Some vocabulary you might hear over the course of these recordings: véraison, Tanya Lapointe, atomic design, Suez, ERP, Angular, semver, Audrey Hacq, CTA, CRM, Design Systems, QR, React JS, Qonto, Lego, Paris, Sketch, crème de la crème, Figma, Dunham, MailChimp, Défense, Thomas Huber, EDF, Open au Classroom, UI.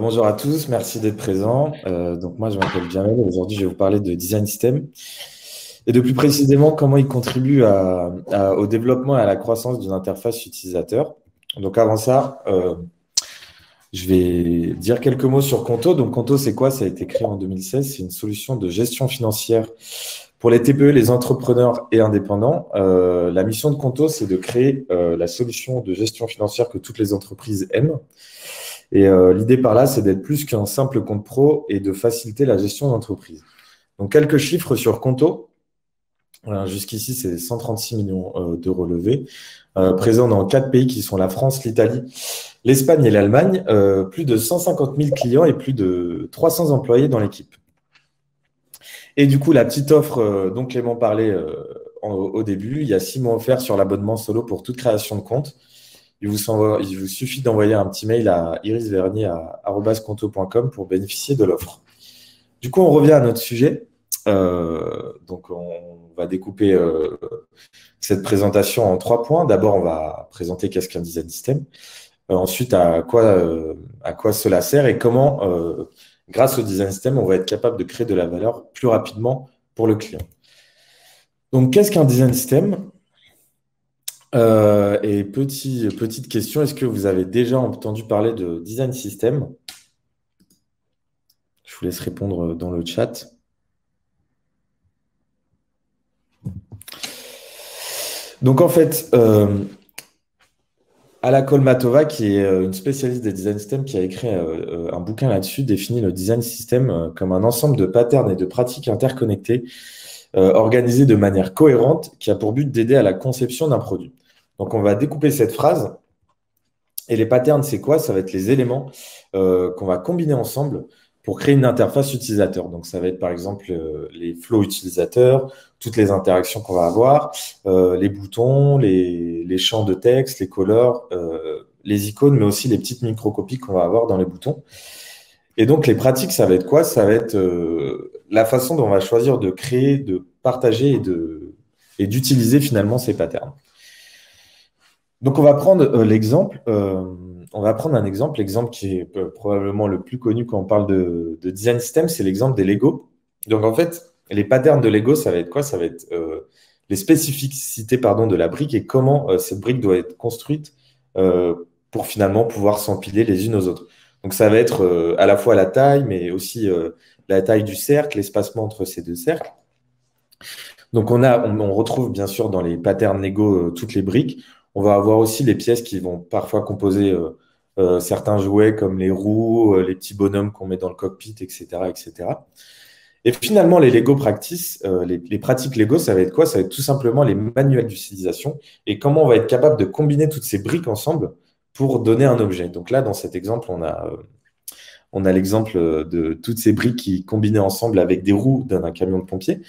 Bonjour à tous, merci d'être présents. Donc moi, je m'appelle Djamel et aujourd'hui, je vais vous parler de Design Systems et de plus précisément comment il contribue au développement et à la croissance d'une interface utilisateur. Donc avant ça, je vais dire quelques mots sur Qonto. Donc Qonto, c'est quoi? Ça a été créé en 2016. C'est une solution de gestion financière pour les TPE, les entrepreneurs et indépendants. La mission de Qonto, c'est de créer la solution de gestion financière que toutes les entreprises aiment. Et l'idée par là, c'est d'être plus qu'un simple compte pro et de faciliter la gestion d'entreprise. Donc, quelques chiffres sur Qonto. Jusqu'ici, c'est 136 millions d'euros levés, présents dans 4 pays qui sont la France, l'Italie, l'Espagne et l'Allemagne, plus de 150 000 clients et plus de 300 employés dans l'équipe. Et du coup, la petite offre dont Clément parlait au début, il y a 6 mois offerts sur l'abonnement solo pour toute création de compte. Il vous suffit d'envoyer un petit mail à irisvernier@qonto.com pour bénéficier de l'offre. Du coup, on revient à notre sujet. Donc, on va découper cette présentation en 3 points. D'abord, on va présenter qu'est-ce qu'un design system. Ensuite, à quoi cela sert et comment, grâce au design system, on va être capable de créer de la valeur plus rapidement pour le client. Donc, qu'est-ce qu'un design system ? Et petite question, est-ce que vous avez déjà entendu parler de design system? Je vous laisse répondre dans le chat. Donc en fait, Alla Kholmatova, qui est une spécialiste des design systems, qui a écrit un bouquin là-dessus, définit le design system comme un ensemble de patterns et de pratiques interconnectées organisée de manière cohérente qui a pour but d'aider à la conception d'un produit. Donc, on va découper cette phrase. Et les patterns, c'est quoi? Ça va être les éléments qu'on va combiner ensemble pour créer une interface utilisateur. Donc, ça va être par exemple les flows utilisateurs, toutes les interactions qu'on va avoir, les boutons, les champs de texte, les couleurs, les icônes, mais aussi les petites microcopies qu'on va avoir dans les boutons. Et donc, les pratiques, ça va être quoi? Ça va être la façon dont on va choisir de créer, de partager et d'utiliser finalement ces patterns. Donc, on va prendre l'exemple. On va prendre un exemple. L'exemple qui est probablement le plus connu quand on parle de design system, c'est l'exemple des Lego. Donc, en fait, les patterns de Lego, ça va être quoi? Ça va être les spécificités de la brique et comment cette brique doit être construite pour finalement pouvoir s'empiler les unes aux autres. Donc, ça va être à la fois la taille, mais aussi la taille du cercle, l'espacement entre ces deux cercles. Donc, on retrouve bien sûr dans les patterns Lego toutes les briques. On va avoir aussi les pièces qui vont parfois composer certains jouets comme les roues, les petits bonhommes qu'on met dans le cockpit, etc., etc. Et finalement, les Lego Practice, les pratiques Lego, ça va être quoi? Ça va être tout simplement les manuels d'utilisation et comment on va être capable de combiner toutes ces briques ensemble pour donner un objet. Donc là, dans cet exemple, on a l'exemple de toutes ces briques qui combinées ensemble avec des roues d'un camion de pompier.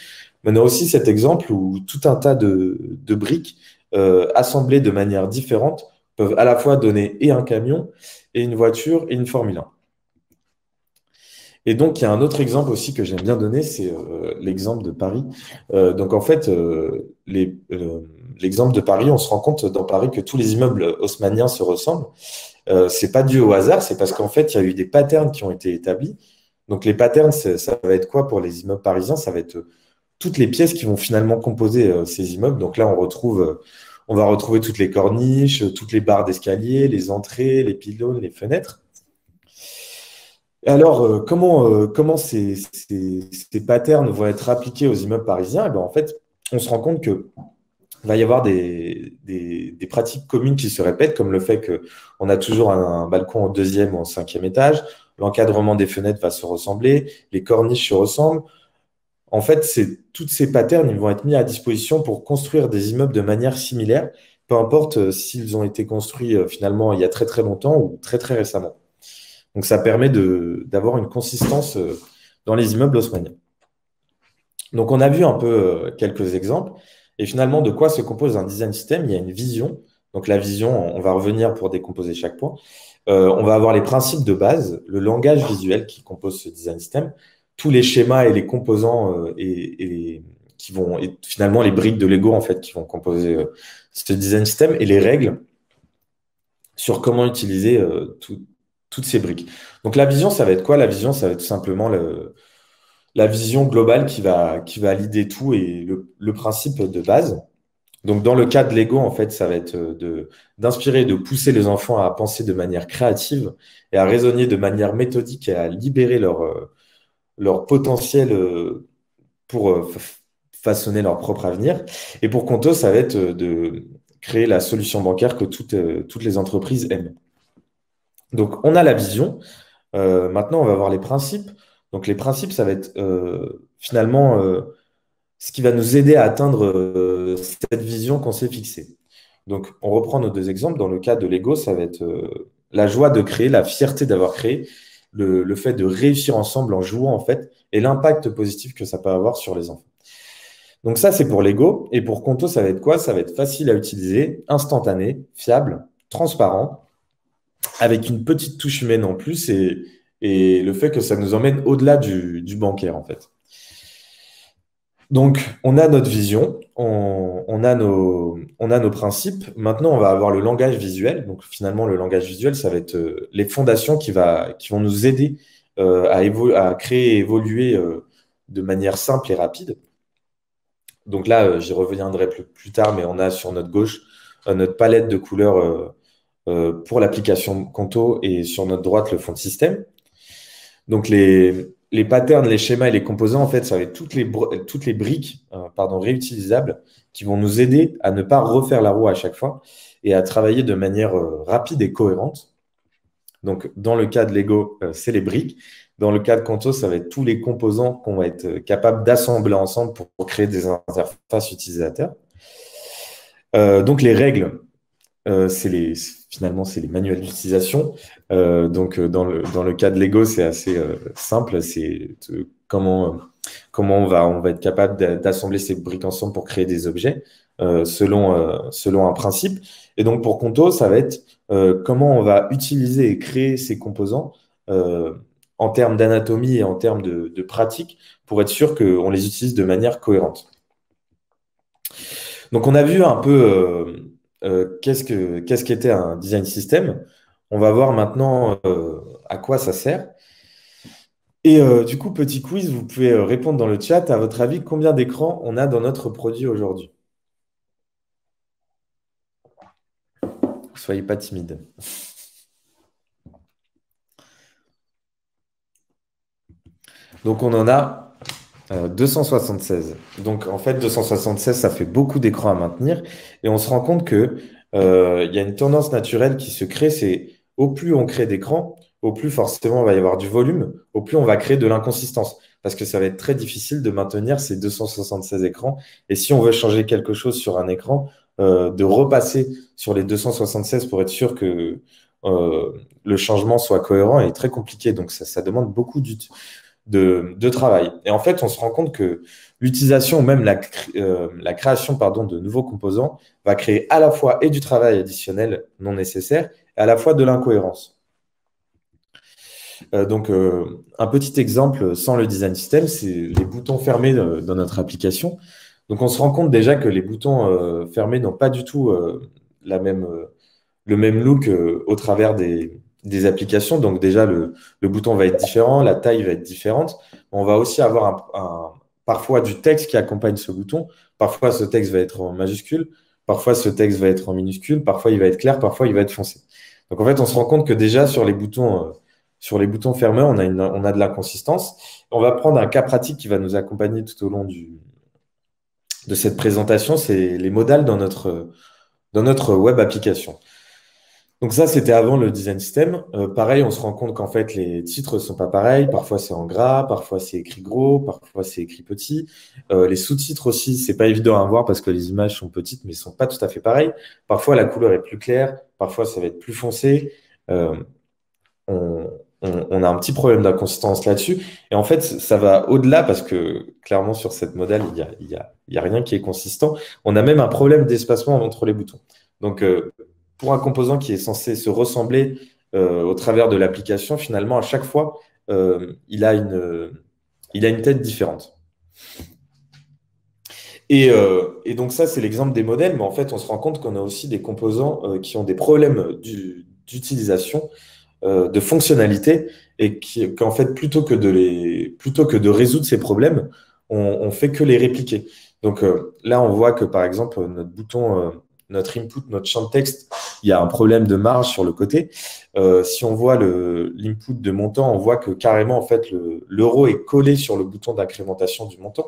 Mais on a aussi cet exemple où tout un tas de briques assemblées de manière différente peuvent à la fois donner et un camion, et une voiture, et une Formule 1. Et donc, il y a un autre exemple aussi que j'aime bien donner, c'est l'exemple de Paris. Donc, en fait, l'exemple de Paris, on se rend compte dans Paris que tous les immeubles haussmanniens se ressemblent. Ce n'est pas dû au hasard, c'est parce qu'en fait, il y a eu des patterns qui ont été établis. Donc, les patterns, ça va être quoi pour les immeubles parisiens? Ça va être toutes les pièces qui vont finalement composer ces immeubles. Donc là, on va retrouver toutes les corniches, toutes les barres d'escalier, les entrées, les pylônes, les fenêtres. Alors, comment ces patterns vont être appliqués aux immeubles parisiens? Eh bien, en fait, on se rend compte qu'il va y avoir des pratiques communes qui se répètent, comme le fait qu'on a toujours un balcon au 2e ou au 5e étage, l'encadrement des fenêtres va se ressembler, les corniches se ressemblent. En fait, toutes ces patterns ils vont être mis à disposition pour construire des immeubles de manière similaire, peu importe s'ils ont été construits finalement il y a très très longtemps ou très très récemment. Donc, ça permet d'avoir une consistance dans les immeubles haussmanniens. Donc, on a vu un peu quelques exemples. Et finalement, de quoi se compose un design system? Il y a une vision. Donc, la vision, on va revenir pour décomposer chaque point. On va avoir les principes de base, le langage visuel qui compose ce design system, tous les schémas et les composants et finalement les briques de Lego en fait, qui vont composer ce design system et les règles sur comment utiliser toutes ces briques. Donc, la vision, ça va être quoi? La vision, ça va être tout simplement la vision globale qui va valider tout et le principe de base. Donc, dans le cas de Lego, en fait, ça va être d'inspirer, de pousser les enfants à penser de manière créative et à raisonner de manière méthodique et à libérer leur potentiel pour façonner leur propre avenir. Et pour Qonto, ça va être de créer la solution bancaire que toutes les entreprises aiment. Donc, on a la vision. Maintenant, on va voir les principes. Donc, les principes, ça va être finalement... ce qui va nous aider à atteindre cette vision qu'on s'est fixée. Donc, on reprend nos deux exemples. Dans le cas de Lego, ça va être la joie de créer, la fierté d'avoir créé, le fait de réussir ensemble en jouant, en fait, et l'impact positif que ça peut avoir sur les enfants. Donc, ça, c'est pour Lego. Et pour Qonto, ça va être quoi? Ça va être facile à utiliser, instantané, fiable, transparent, avec une petite touche humaine en plus et le fait que ça nous emmène au-delà du bancaire, en fait. Donc, on a notre vision, on a nos principes. Maintenant, on va avoir le langage visuel. Donc, finalement, le langage visuel, ça va être les fondations qui vont nous aider à créer et évoluer de manière simple et rapide. Donc là, j'y reviendrai plus tard, mais on a sur notre gauche notre palette de couleurs pour l'application Qonto et sur notre droite, le fond de système. Donc, les patterns, les schémas et les composants, en fait, ça va être toutes les briques réutilisables qui vont nous aider à ne pas refaire la roue à chaque fois et à travailler de manière rapide et cohérente. Donc, dans le cas de Lego, c'est les briques. Dans le cas de Qonto, ça va être tous les composants qu'on va être capable d'assembler ensemble pour créer des interfaces utilisateurs. Donc, les règles, finalement, c'est les manuels d'utilisation. Donc, dans le cas de Lego, c'est assez simple. C'est comment on va être capable d'assembler ces briques ensemble pour créer des objets selon un principe. Et donc, pour Qonto, ça va être comment on va utiliser et créer ces composants en termes d'anatomie et en termes de pratique pour être sûr qu'on les utilise de manière cohérente. Donc, on a vu un peu... qu'est-ce qu'était un design system? On va voir maintenant à quoi ça sert. Et du coup, petit quiz, vous pouvez répondre dans le chat. À votre avis, combien d'écrans on a dans notre produit aujourd'hui? Soyez pas timide. Donc, on en a 276. Donc, en fait, 276, ça fait beaucoup d'écrans à maintenir. Et on se rend compte que y a une tendance naturelle qui se crée, c'est au plus on crée d'écrans, au plus forcément, il va y avoir du volume, au plus on va créer de l'inconsistance. Parce que ça va être très difficile de maintenir ces 276 écrans. Et si on veut changer quelque chose sur un écran, de repasser sur les 276 pour être sûr que le changement soit cohérent est très compliqué. Donc, ça demande beaucoup de travail. Et en fait, on se rend compte que l'utilisation ou même la création de nouveaux composants va créer à la fois et du travail additionnel non nécessaire et à la fois de l'incohérence. Donc, un petit exemple sans le design system, c'est les boutons fermés dans notre application. Donc, on se rend compte déjà que les boutons fermés n'ont pas du tout le même look au travers des applications. Donc déjà, le bouton va être différent, la taille va être différente. On va aussi avoir parfois du texte qui accompagne ce bouton. Parfois, ce texte va être en majuscule. Parfois, ce texte va être en minuscule. Parfois, il va être clair. Parfois, il va être foncé. Donc, en fait, on se rend compte que déjà, sur les boutons fermés, on a de l'inconsistance. On va prendre un cas pratique qui va nous accompagner tout au long de cette présentation. C'est les modales dans notre web application. Donc ça, c'était avant le design system. Pareil, on se rend compte qu'en fait, les titres ne sont pas pareils. Parfois, c'est en gras, parfois, c'est écrit gros, parfois, c'est écrit petit. Les sous-titres aussi, c'est pas évident à voir parce que les images sont petites, mais ne sont pas tout à fait pareilles. Parfois, la couleur est plus claire. Parfois, ça va être plus foncé. On a un petit problème d'inconsistance là-dessus. Et en fait, ça va au-delà parce que, clairement, sur cette modale, il n'y a rien qui est consistant. On a même un problème d'espacement entre les boutons. Donc, pour un composant qui est censé se ressembler au travers de l'application, finalement, à chaque fois, il a une tête différente. Et donc ça, c'est l'exemple des modèles, mais en fait, on se rend compte qu'on a aussi des composants qui ont des problèmes d'utilisation de fonctionnalités et qu'en fait, plutôt que de résoudre ces problèmes, on ne fait que les répliquer. Donc là, on voit que par exemple, notre bouton, notre input, notre champ de texte, il y a un problème de marge sur le côté. Si on voit l'input de montant, on voit que carrément, en fait, l'euro est collé sur le bouton d'incrémentation du montant.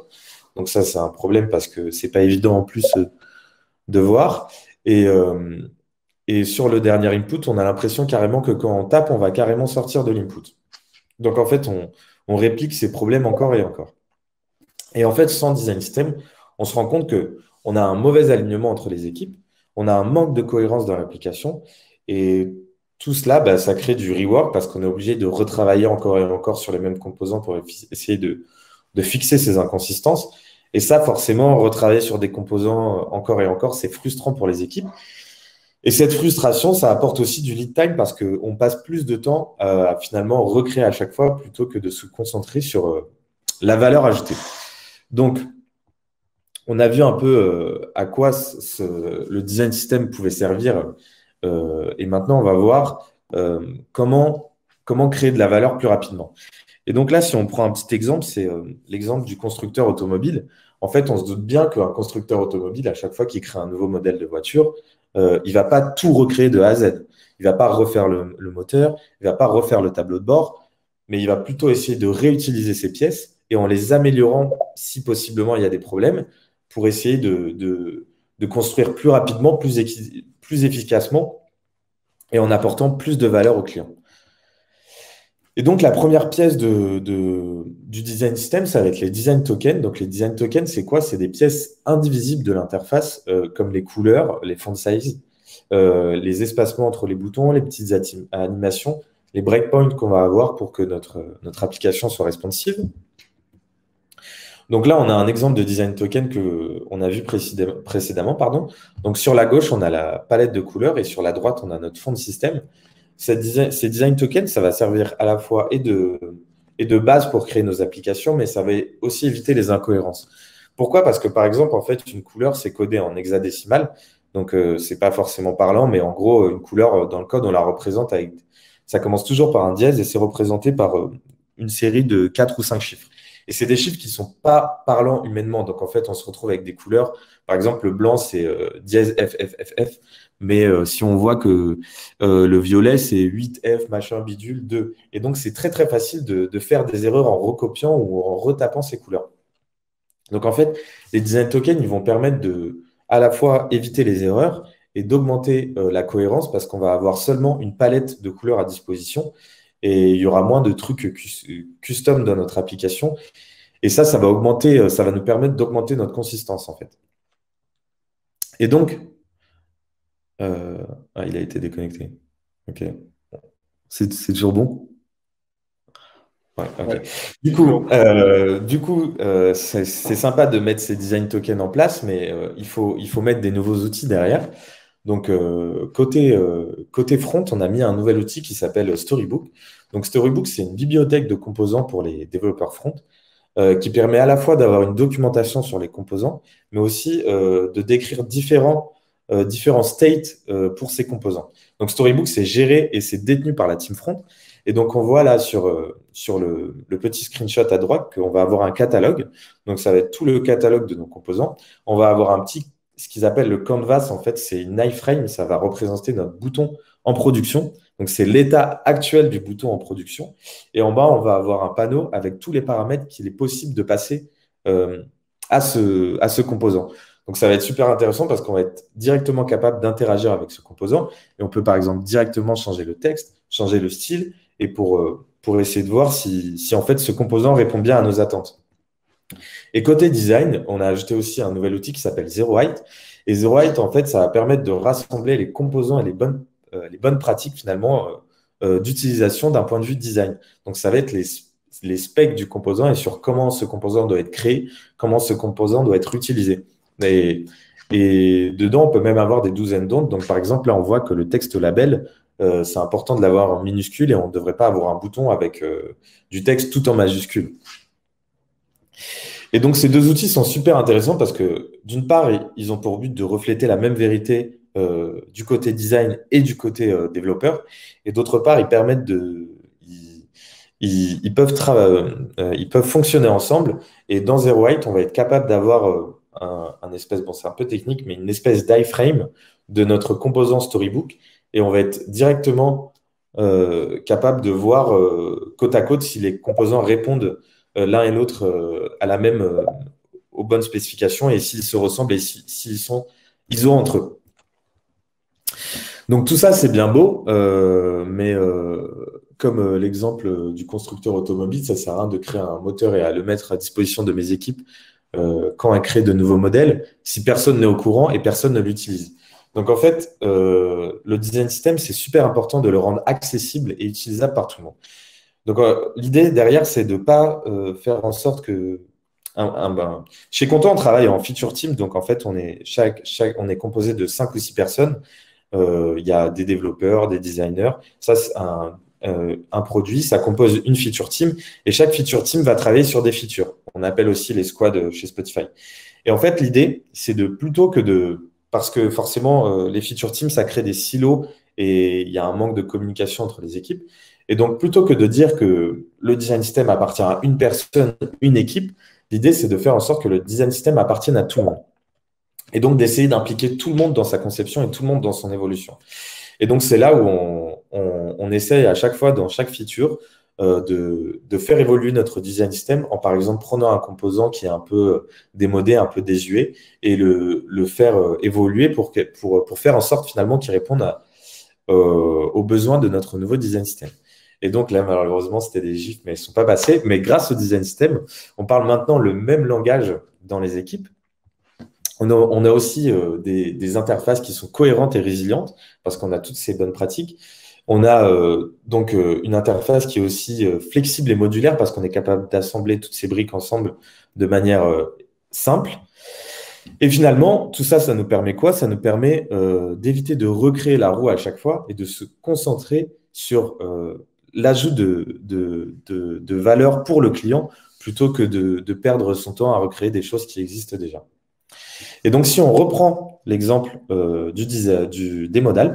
Donc ça, c'est un problème parce que ce n'est pas évident en plus de voir. Et sur le dernier input, on a l'impression carrément que quand on tape, on va carrément sortir de l'input. Donc en fait, on réplique ces problèmes encore et encore. Et en fait, sans design system, on se rend compte qu'on a un mauvais alignement entre les équipes, on a un manque de cohérence dans l'application, et tout cela, bah, ça crée du rework parce qu'on est obligé de retravailler encore et encore sur les mêmes composants pour essayer de fixer ces inconsistances. Et ça, forcément, retravailler sur des composants encore et encore, c'est frustrant pour les équipes. Et cette frustration, ça apporte aussi du lead time parce qu'on passe plus de temps à finalement recréer à chaque fois plutôt que de se concentrer sur la valeur ajoutée. Donc, on a vu un peu à quoi le design system pouvait servir. Et maintenant, on va voir comment créer de la valeur plus rapidement. Et donc là, si on prend un petit exemple, c'est l'exemple du constructeur automobile. En fait, on se doute bien qu'un constructeur automobile, à chaque fois qu'il crée un nouveau modèle de voiture, il ne va pas tout recréer de A à Z. Il ne va pas refaire le moteur, il ne va pas refaire le tableau de bord, mais il va plutôt essayer de réutiliser ses pièces et en les améliorant, si possiblement il y a des problèmes, pour essayer de construire plus rapidement, plus efficacement et en apportant plus de valeur au client. Et donc, la première pièce du design system, ça va être les design tokens. Donc, les design tokens, c'est quoi? C'est des pièces indivisibles de l'interface, comme les couleurs, les font size, les espacements entre les boutons, les petites animations, les breakpoints qu'on va avoir pour que notre application soit responsive. Donc là, on a un exemple de design token qu'on a vu précédemment. Pardon. Donc, sur la gauche, on a la palette de couleurs et sur la droite, on a notre fond de système. Ces design tokens, ça va servir à la fois et de base pour créer nos applications, mais ça va aussi éviter les incohérences. Pourquoi? Parce que, par exemple, en fait, une couleur, c'est codé en hexadécimal. Donc, ce n'est pas forcément parlant, mais en gros, une couleur, dans le code, on la représente avec… Ça commence toujours par un dièse et c'est représenté par une série de 4 ou 5 chiffres. Et c'est des chiffres qui ne sont pas parlants humainement. Donc, en fait, on se retrouve avec des couleurs. Par exemple, le blanc, c'est dièse FFFF. Mais si on voit que le violet, c'est 8F, machin, bidule, 2. Et donc, c'est très, très facile de faire des erreurs en recopiant ou en retapant ces couleurs. Donc, en fait, les design tokens, ils vont permettre de à la fois éviter les erreurs et d'augmenter la cohérence parce qu'on va avoir seulement une palette de couleurs à disposition. Et il y aura moins de trucs custom dans notre application. Et ça va augmenter, ça va nous permettre d'augmenter notre consistance, en fait. Et donc, ah, il a été déconnecté. OK. C'est toujours bon? Ouais, OK. Ouais. Du coup, c'est sympa de mettre ces design tokens en place, mais il faut mettre des nouveaux outils derrière. Donc, côté front, on a mis un nouvel outil qui s'appelle Storybook. Donc, Storybook, c'est une bibliothèque de composants pour les développeurs front qui permet à la fois d'avoir une documentation sur les composants, mais aussi de décrire différents states pour ces composants. Donc, Storybook, c'est géré et c'est détenu par la team front. Et donc, on voit là sur le petit screenshot à droite qu'on va avoir un catalogue. Donc, ça va être tout le catalogue de nos composants. On va avoir un petit… Ce qu'ils appellent le canvas, en fait, c'est une iframe. Ça va représenter notre bouton en production. Donc, c'est l'état actuel du bouton en production. Et en bas, on va avoir un panneau avec tous les paramètres qu'il est possible de passer à ce composant. Donc, ça va être super intéressant parce qu'on va être directement capable d'interagir avec ce composant. Et on peut, par exemple, directement changer le texte, changer le style et pour essayer de voir si, en fait, ce composant répond bien à nos attentes. Et côté design, on a ajouté aussi un nouvel outil qui s'appelle Zeroheight. Et Zeroheight, en fait, ça va permettre de rassembler les composants et les bonnes pratiques, finalement, d'utilisation d'un point de vue design. Donc, ça va être les specs du composant et sur comment ce composant doit être créé, comment ce composant doit être utilisé. Et dedans, on peut même avoir des do's and don'ts. Donc, par exemple, là, on voit que le texte label, c'est important de l'avoir en minuscule et on ne devrait pas avoir un bouton avec du texte tout en majuscule. Et donc, ces deux outils sont super intéressants parce que, d'une part, ils ont pour but de refléter la même vérité du côté design et du côté développeur. Et d'autre part, ils permettent de... Ils peuvent fonctionner ensemble. Et dans Zeroheight, on va être capable d'avoir un espèce, bon, c'est un peu technique, mais une espèce d'iframe de notre composant Storybook. Et on va être directement capable de voir côte à côte si les composants répondent l'un et l'autre à la même, aux bonnes spécifications, et s'ils se ressemblent et s'ils sont ISO entre eux. Donc tout ça, c'est bien beau, mais comme l'exemple du constructeur automobile, ça sert à rien de créer un moteur et à le mettre à disposition de mes équipes quand elles créent de nouveaux modèles, si personne n'est au courant et personne ne l'utilise. Donc en fait, le design system, c'est super important de le rendre accessible et utilisable par tout le monde. Donc l'idée derrière, c'est de ne pas faire en sorte que... Chez Qonto, on travaille en feature team, donc en fait, on est composé de 5 ou 6 personnes. Il y a des développeurs, des designers. Ça, c'est un produit, ça compose une feature team, et chaque feature team va travailler sur des features. On appelle aussi les squads chez Spotify. Et en fait, l'idée, c'est de plutôt que de... Parce que forcément, les feature teams, ça crée des silos et il y a un manque de communication entre les équipes. Et donc, plutôt que de dire que le design system appartient à une personne, une équipe, l'idée, c'est de faire en sorte que le design system appartienne à tout le monde. Et donc, d'essayer d'impliquer tout le monde dans sa conception et tout le monde dans son évolution. Et donc, c'est là où on essaye à chaque fois, dans chaque feature, de faire évoluer notre design system en, par exemple, prenant un composant qui est un peu démodé, un peu désuet, et le faire évoluer pour faire en sorte finalement qu'il réponde aux besoins de notre nouveau design system. Et donc là, malheureusement, c'était des gifs, mais ils ne sont pas passés. Mais grâce au design system, on parle maintenant le même langage dans les équipes. On a aussi des interfaces qui sont cohérentes et résilientes parce qu'on a toutes ces bonnes pratiques. On a donc une interface qui est aussi flexible et modulaire parce qu'on est capable d'assembler toutes ces briques ensemble de manière simple. Et finalement, tout ça, ça nous permet quoi? Ça nous permet d'éviter de recréer la roue à chaque fois et de se concentrer sur l'ajout de valeur pour le client plutôt que de perdre son temps à recréer des choses qui existent déjà. Et donc, si on reprend l'exemple des modales,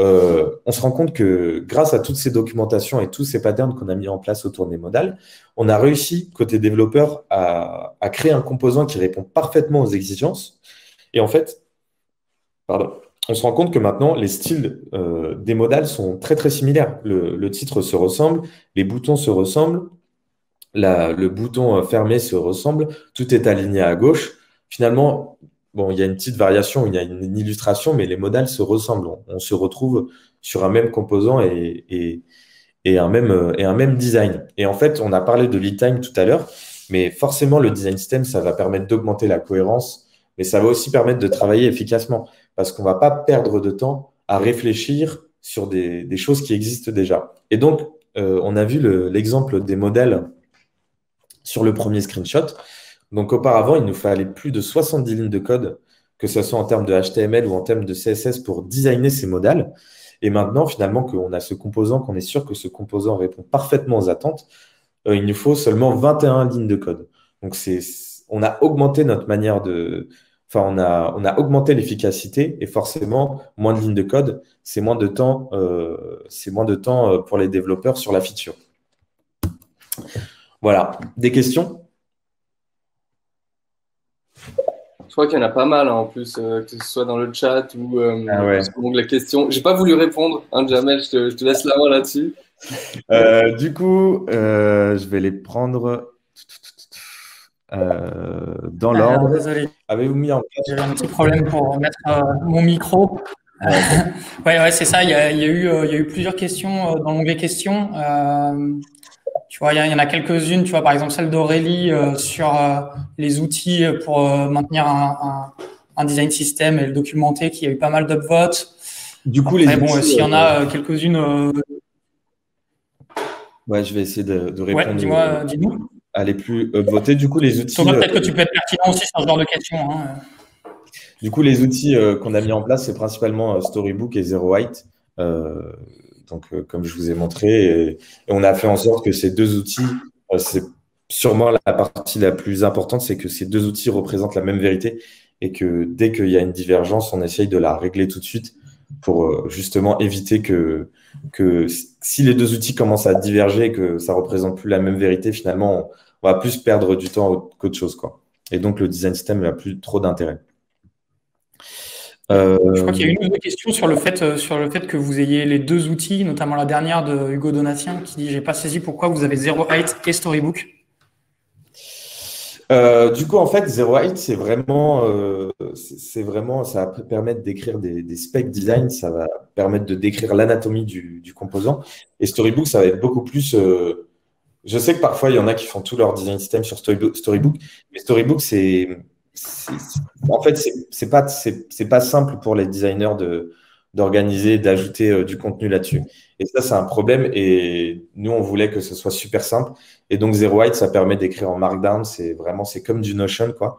on se rend compte que grâce à toutes ces documentations et tous ces patterns qu'on a mis en place autour des modales, on a réussi, côté développeur, à créer un composant qui répond parfaitement aux exigences. Et en fait, on se rend compte que maintenant, les styles des modales sont très, très similaires. Le titre se ressemble, les boutons se ressemblent, le bouton fermé se ressemble, tout est aligné à gauche. Finalement, bon, il y a une petite variation, il y a une illustration, mais les modales se ressemblent. On se retrouve sur un même composant et un même design. Et en fait, on a parlé de lead time tout à l'heure, mais forcément, le design system, ça va permettre d'augmenter la cohérence, mais ça va aussi permettre de travailler efficacement parce qu'on ne va pas perdre de temps à réfléchir sur des choses qui existent déjà. Et donc, on a vu l'exemple des modèles sur le premier screenshot. Donc, auparavant, il nous fallait plus de 70 lignes de code, que ce soit en termes de HTML ou en termes de CSS pour designer ces modales. Et maintenant, finalement, qu'on a ce composant, qu'on est sûr que ce composant répond parfaitement aux attentes, il nous faut seulement 21 lignes de code. Donc, on a augmenté notre manière de... Enfin, on a augmenté l'efficacité et forcément, moins de lignes de code, c'est moins de temps, pour les développeurs sur la feature. Voilà. Des questions ? Je crois qu'il y en a pas mal, hein, en plus, que ce soit dans le chat ou dans la question. J'ai pas voulu répondre, hein, Djamel, je te laisse la main là-dessus. Du coup, je vais les prendre dans l'ordre. Désolé. Avez-vous mis en place? J'avais un petit problème pour remettre mon micro. Ouais, c'est ça. Il y a eu plusieurs questions dans l'onglet questions. Tu vois, il y en a quelques-unes, tu vois, par exemple celle d'Aurélie sur les outils pour maintenir un design system et le documenter, qui a eu pas mal d'upvotes. Du coup, après, les bon, s'il y en a quelques-unes… Ouais, je vais essayer de répondre. Ouais, dis-nous. Allez, plus upvoter. Du coup, les outils… Peut-être que tu peux être pertinent aussi sur ce genre de questions. Hein. Du coup, les outils qu'on a mis en place, c'est principalement Storybook et Zeroheight. Donc, comme je vous ai montré, et on a fait en sorte que ces deux outils, c'est sûrement la partie la plus importante, c'est que ces deux outils représentent la même vérité et que dès qu'il y a une divergence, on essaye de la régler tout de suite pour justement éviter que si les deux outils commencent à diverger et que ça ne représente plus la même vérité, finalement, on va plus perdre du temps qu'autre chose, quoi. Et donc, le design system n'a plus trop d'intérêt. Je crois qu'il y a une autre question sur le fait que vous ayez les deux outils, notamment la dernière de Hugo Donatien qui dit « J'ai pas saisi pourquoi vous avez Zeroheight et Storybook ». Du coup, en fait, Zeroheight, c'est vraiment, ça va permettre d'écrire des specs design, ça va permettre de décrire l'anatomie du composant. Et Storybook, ça va être beaucoup plus… je sais que parfois, il y en a qui font tout leur design system sur Storybook, mais Storybook, c'est pas simple pour les designers d'organiser, d'ajouter du contenu là-dessus. Et ça, c'est un problème. Et nous, on voulait que ce soit super simple. Et donc, Zeroheight, ça permet d'écrire en Markdown. C'est comme du Notion, quoi.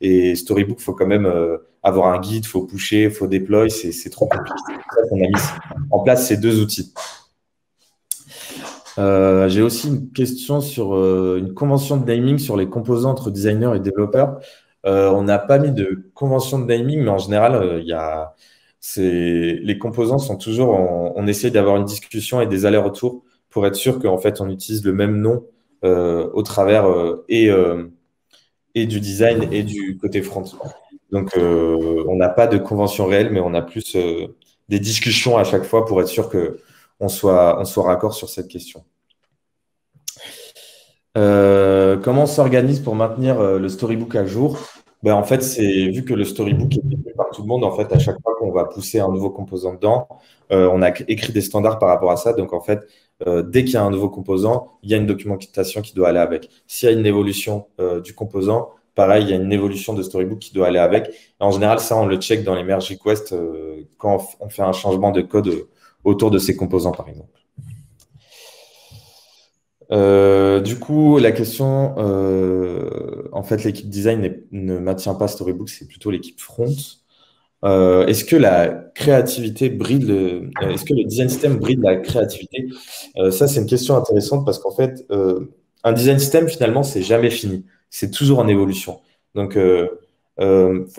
Et Storybook, il faut quand même avoir un guide, il faut pusher, il faut déployer. C'est trop compliqué. On a mis en place ces deux outils. J'ai aussi une question sur une convention de naming sur les composants entre designers et développeurs. On n'a pas mis de convention de naming, mais en général, les composants sont toujours… On essaie d'avoir une discussion et des allers-retours pour être sûr qu'en fait, on utilise le même nom au travers et du design et du côté front. Donc, on n'a pas de convention réelle, mais on a plus des discussions à chaque fois pour être sûr que… On soit raccord sur cette question. Comment on s'organise pour maintenir le storybook à jour? En fait, vu que le storybook est fait par tout le monde, en fait, à chaque fois qu'on va pousser un nouveau composant dedans, on a écrit des standards par rapport à ça. Donc, en fait, dès qu'il y a un nouveau composant, il y a une documentation qui doit aller avec. S'il y a une évolution du composant, pareil, il y a une évolution de Storybook qui doit aller avec. Et en général, ça, on le check dans les merge requests quand on fait un changement de code autour de ces composants, par exemple. Du coup, la question, en fait, l'équipe design ne maintient pas Storybook, c'est plutôt l'équipe front. Est-ce que la créativité bride est-ce que le design system bride la créativité? Ça, c'est une question intéressante parce qu'en fait, un design system, finalement, c'est jamais fini. C'est toujours en évolution. Donc, il est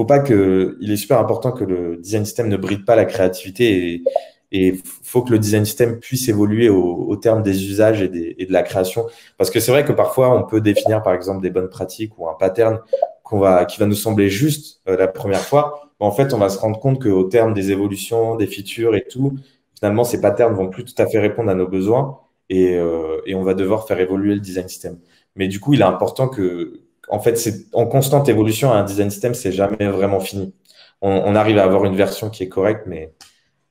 super important que le design system ne bride pas la créativité et il faut que le design system puisse évoluer au terme des usages et de la création. Parce que c'est vrai que parfois, on peut définir, par exemple, des bonnes pratiques ou un pattern qui va nous sembler juste la première fois. Mais en fait, on va se rendre compte qu'au terme des évolutions, des features et tout, finalement, ces patterns ne vont plus tout à fait répondre à nos besoins et on va devoir faire évoluer le design system. Mais du coup, il est important que… En fait, c'est en constante évolution, un design system, c'est jamais vraiment fini. On arrive à avoir une version qui est correcte, mais…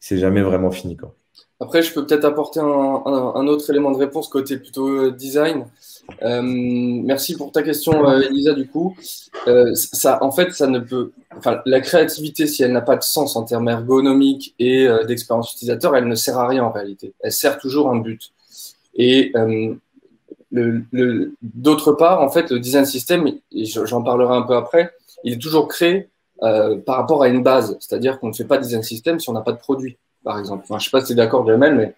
c'est jamais vraiment fini, quoi. Après, je peux peut-être apporter un autre élément de réponse côté plutôt design. Merci pour ta question, Elisa, du coup. La créativité, si elle n'a pas de sens en termes ergonomiques et d'expérience utilisateur, elle ne sert à rien en réalité. Elle sert toujours un but. Et d'autre part, en fait, le design system, et j'en parlerai un peu après, il est toujours créé par rapport à une base, c'est-à-dire qu'on ne fait pas de design system si on n'a pas de produit, par exemple. Enfin, je ne sais pas si tu es d'accord, Djamel, mais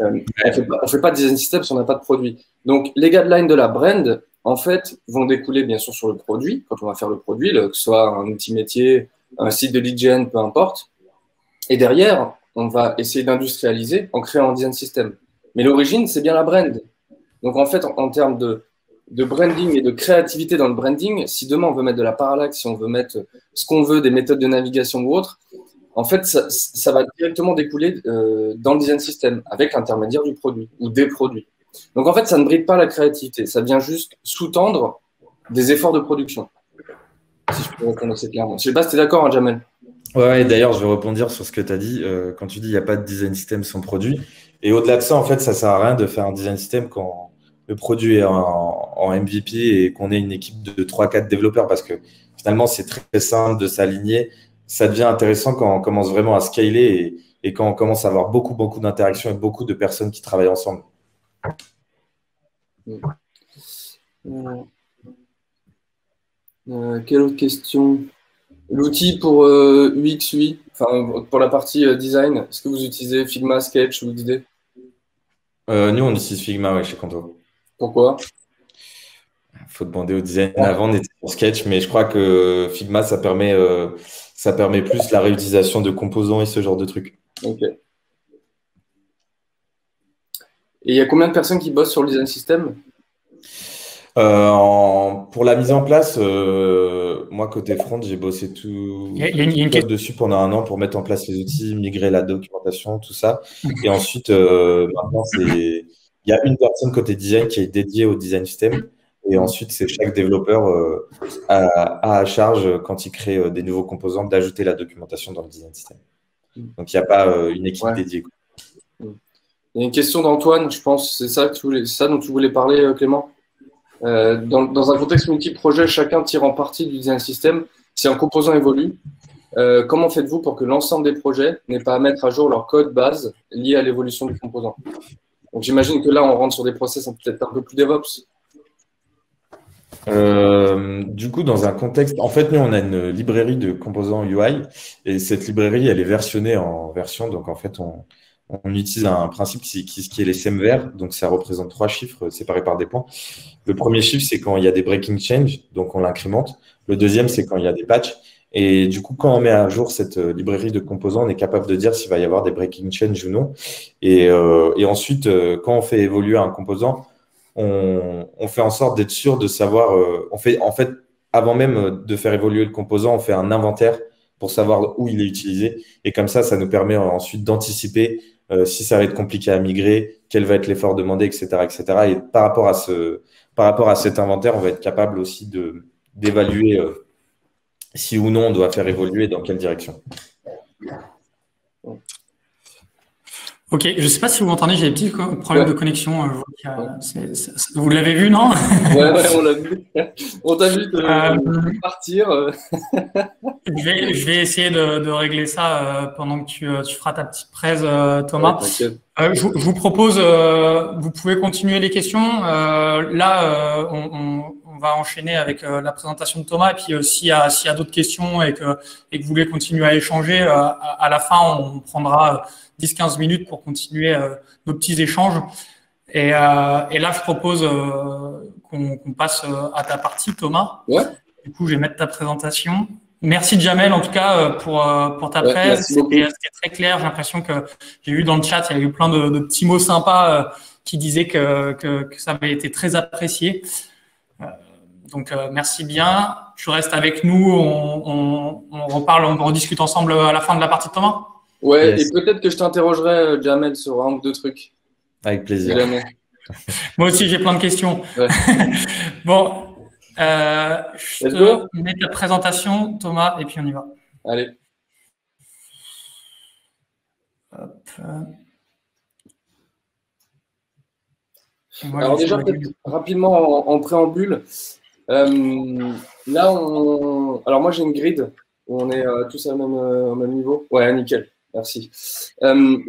on ne fait pas de design system si on n'a pas de produit. Donc, les guidelines de la brand, en fait, vont découler bien sûr sur le produit, quand on va faire le produit, que ce soit un outil métier, un site de lead gen, peu importe. Et derrière, on va essayer d'industrialiser en créant un design system. Mais l'origine, c'est bien la brand. Donc, en fait, en termes de branding et de créativité dans le branding, si demain on veut mettre de la parallaxe, si on veut mettre ce qu'on veut, des méthodes de navigation ou autre, en fait, ça va directement découler dans le design system avec l'intermédiaire du produit ou des produits. Donc, en fait, ça ne bride pas la créativité. Ça vient juste sous-tendre des efforts de production. Si je peux répondre assez clairement. Je ne sais pas si tu es d'accord, hein, Djamel. Ouais, d'ailleurs, je vais rebondir sur ce que tu as dit. Quand tu dis qu'il n'y a pas de design system sans produit, et au-delà de ça, en fait, ça ne sert à rien de faire un design system quand le produit est en MVP et qu'on ait une équipe de 3-4 développeurs parce que finalement, c'est très simple de s'aligner. Ça devient intéressant quand on commence vraiment à scaler et quand on commence à avoir beaucoup d'interactions et beaucoup de personnes qui travaillent ensemble. Quelle autre question? L'outil pour UX, UI, enfin, pour la partie design, est-ce que vous utilisez Figma, Sketch ou XD? Nous, on utilise Figma, oui, chez Qonto. Pourquoi? Il faut demander au design. Avant, on était sur Sketch, mais je crois que Figma, ça permet plus la réutilisation de composants et ce genre de trucs. Ok. Et il y a combien de personnes qui bossent sur le design system? Pour la mise en place, moi, côté front, j'ai bossé tout dessus pendant un an pour mettre en place les outils, migrer la documentation, tout ça. Et ensuite, maintenant, il y a une personne côté design qui est dédiée au design system. Et ensuite, c'est chaque développeur à charge, quand il crée des nouveaux composants, d'ajouter la documentation dans le design system. Donc, il n'y a pas une équipe dédiée. Il y a une question d'Antoine, je pense, c'est ça, ça dont tu voulais parler, Clément. Dans un contexte multi-projet, chacun tirant parti du design system, si un composant évolue, comment faites-vous pour que l'ensemble des projets n'aient pas à mettre à jour leur code base lié à l'évolution du composant? Donc j'imagine que là, on rentre sur des process peut-être un peu plus DevOps. Du coup, dans un contexte… En fait, nous, on a une librairie de composants UI et cette librairie, elle est versionnée en version. Donc, en fait, on utilise un principe qui est les semver, donc ça représente 3 chiffres séparés par des points. Le premier chiffre, c'est quand il y a des breaking change, donc on l'incrémente. Le deuxième, c'est quand il y a des patchs. Et du coup, quand on met à jour cette librairie de composants, on est capable de dire s'il va y avoir des breaking change ou non. Et ensuite, quand on fait évoluer un composant, on fait en sorte d'être sûr de savoir… en fait, avant même de faire évoluer le composant, on fait un inventaire pour savoir où il est utilisé. Et comme ça, ça nous permet ensuite d'anticiper si ça va être compliqué à migrer, quel va être l'effort demandé, etc., etc. Et par rapport à cet inventaire, on va être capable aussi d'évaluer si ou non on doit faire évoluer dans quelle direction. Ok, je ne sais pas si vous m'entendez, j'ai des petits problèmes de connexion. Vous l'avez vu, non? Ouais, on l'a vu. On t'a vu partir. Je vais essayer de régler ça pendant que tu feras ta petite presse, Thomas. Ouais, je vous propose, vous pouvez continuer les questions. Là, on va enchaîner avec la présentation de Thomas. Et puis, s'il y a d'autres questions et que vous voulez continuer à échanger, à la fin, on prendra 10-15 minutes pour continuer nos petits échanges. Et là, je propose qu'on passe à ta partie, Thomas. Ouais. Du coup, je vais mettre ta présentation. Merci, Djamel, en tout cas, pour ta presse. C'était très clair. J'ai l'impression que j'ai eu dans le chat, il y a eu plein de petits mots sympas qui disaient que ça avait été très apprécié. Donc, merci bien. Tu restes avec nous. On reparle, on rediscute ensemble à la fin de la partie de Thomas. Ouais, yes. Et peut-être que je t'interrogerai, Djamel, sur un ou deux trucs. Avec plaisir. Moi aussi, j'ai plein de questions. Ouais. Bon, je te mets ta présentation, Thomas, et puis on y va. Allez. Hop. Voilà. Alors déjà, rapidement en préambule, là, alors moi j'ai une grid, on est tous au même niveau. Ouais, nickel. Merci.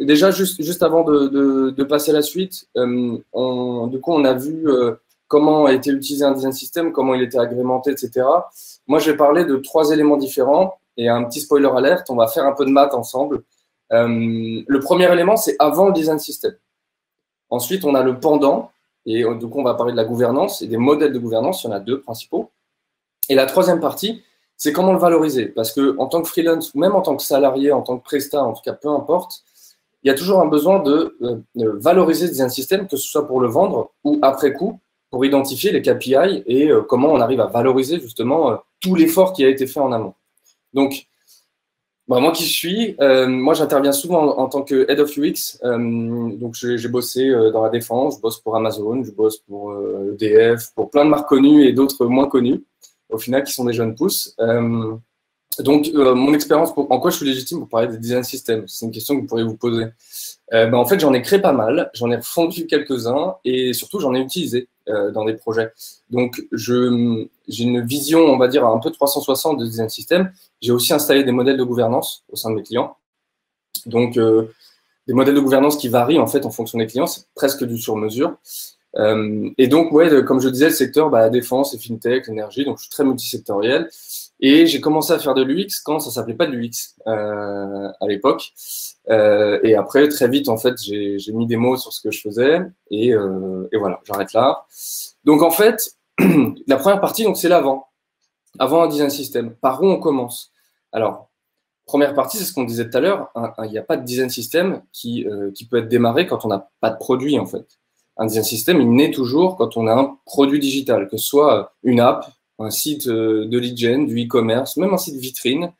Déjà, juste avant de passer à la suite, du coup, on a vu comment a été utilisé un design system, comment il était agrémenté, etc. Moi, je vais parler de 3 éléments différents et un petit spoiler alerte, on va faire un peu de maths ensemble. Le premier élément, c'est avant le design system. Ensuite, on a le pendant et du coup, on va parler de la gouvernance et des modèles de gouvernance. Il y en a 2 principaux. Et la troisième partie, c'est comment le valoriser. Parce qu'en tant que freelance, ou même en tant que salarié, en tant que prestat, en tout cas, peu importe, il y a toujours un besoin de valoriser le design system, que ce soit pour le vendre ou après coup, pour identifier les KPI et comment on arrive à valoriser justement tout l'effort qui a été fait en amont. Donc, moi qui suis, moi j'interviens souvent en tant que Head of UX. Donc, j'ai bossé dans la Défense, je bosse pour Amazon, je bosse pour EDF, pour plein de marques connues et d'autres moins connues, au final, qui sont des jeunes pousses. Donc, mon expérience, en quoi je suis légitime pour parler des design systems? C'est une question que vous pourriez vous poser. En fait, j'en ai créé pas mal, j'en ai fondu quelques-uns et surtout, j'en ai utilisé dans des projets. Donc, j'ai une vision, on va dire, un peu 360 de design system. J'ai aussi installé des modèles de gouvernance au sein de mes clients. Donc, des modèles de gouvernance qui varient en fait en fonction des clients, c'est presque du sur-mesure. Et donc, ouais, comme je disais, le secteur, la défense, les fintech, l'énergie, donc je suis très multisectoriel. Et j'ai commencé à faire de l'UX quand ça s'appelait pas de l'UX à l'époque. Et après, très vite, en fait, j'ai mis des mots sur ce que je faisais. Et voilà, j'arrête là. Donc, en fait, La première partie, donc, c'est l'avant. Avant un design system. Par où on commence? Alors, première partie, c'est ce qu'on disait tout à l'heure. Il n'y a pas de design system qui peut être démarré quand on n'a pas de produit, en fait. Un design system, il naît toujours quand on a un produit digital, que ce soit une app, un site de lead gen, du e-commerce, même un site vitrine,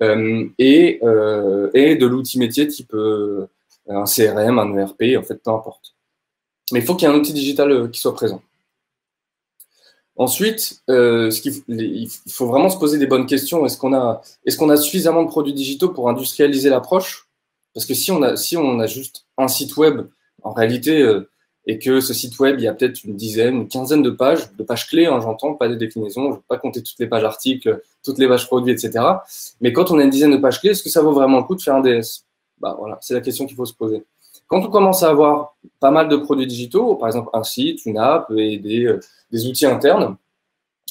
et de l'outil métier type un CRM, un ERP, en fait, peu importe. Mais il faut qu'il y ait un outil digital qui soit présent. Ensuite, il faut vraiment se poser des bonnes questions. Est-ce qu'on a suffisamment de produits digitaux pour industrialiser l'approche? Parce que si on a juste un site web, en réalité, et que ce site web, il y a peut-être une dizaine, une quinzaine de pages clés, hein, j'entends, pas des déclinaisons, je ne vais pas compter toutes les pages articles, toutes les pages produits, etc. Mais quand on a une dizaine de pages clés, est-ce que ça vaut vraiment le coup de faire un DS? Bah voilà, c'est la question qu'il faut se poser. Quand on commence à avoir pas mal de produits digitaux, par exemple un site, une app et des outils internes,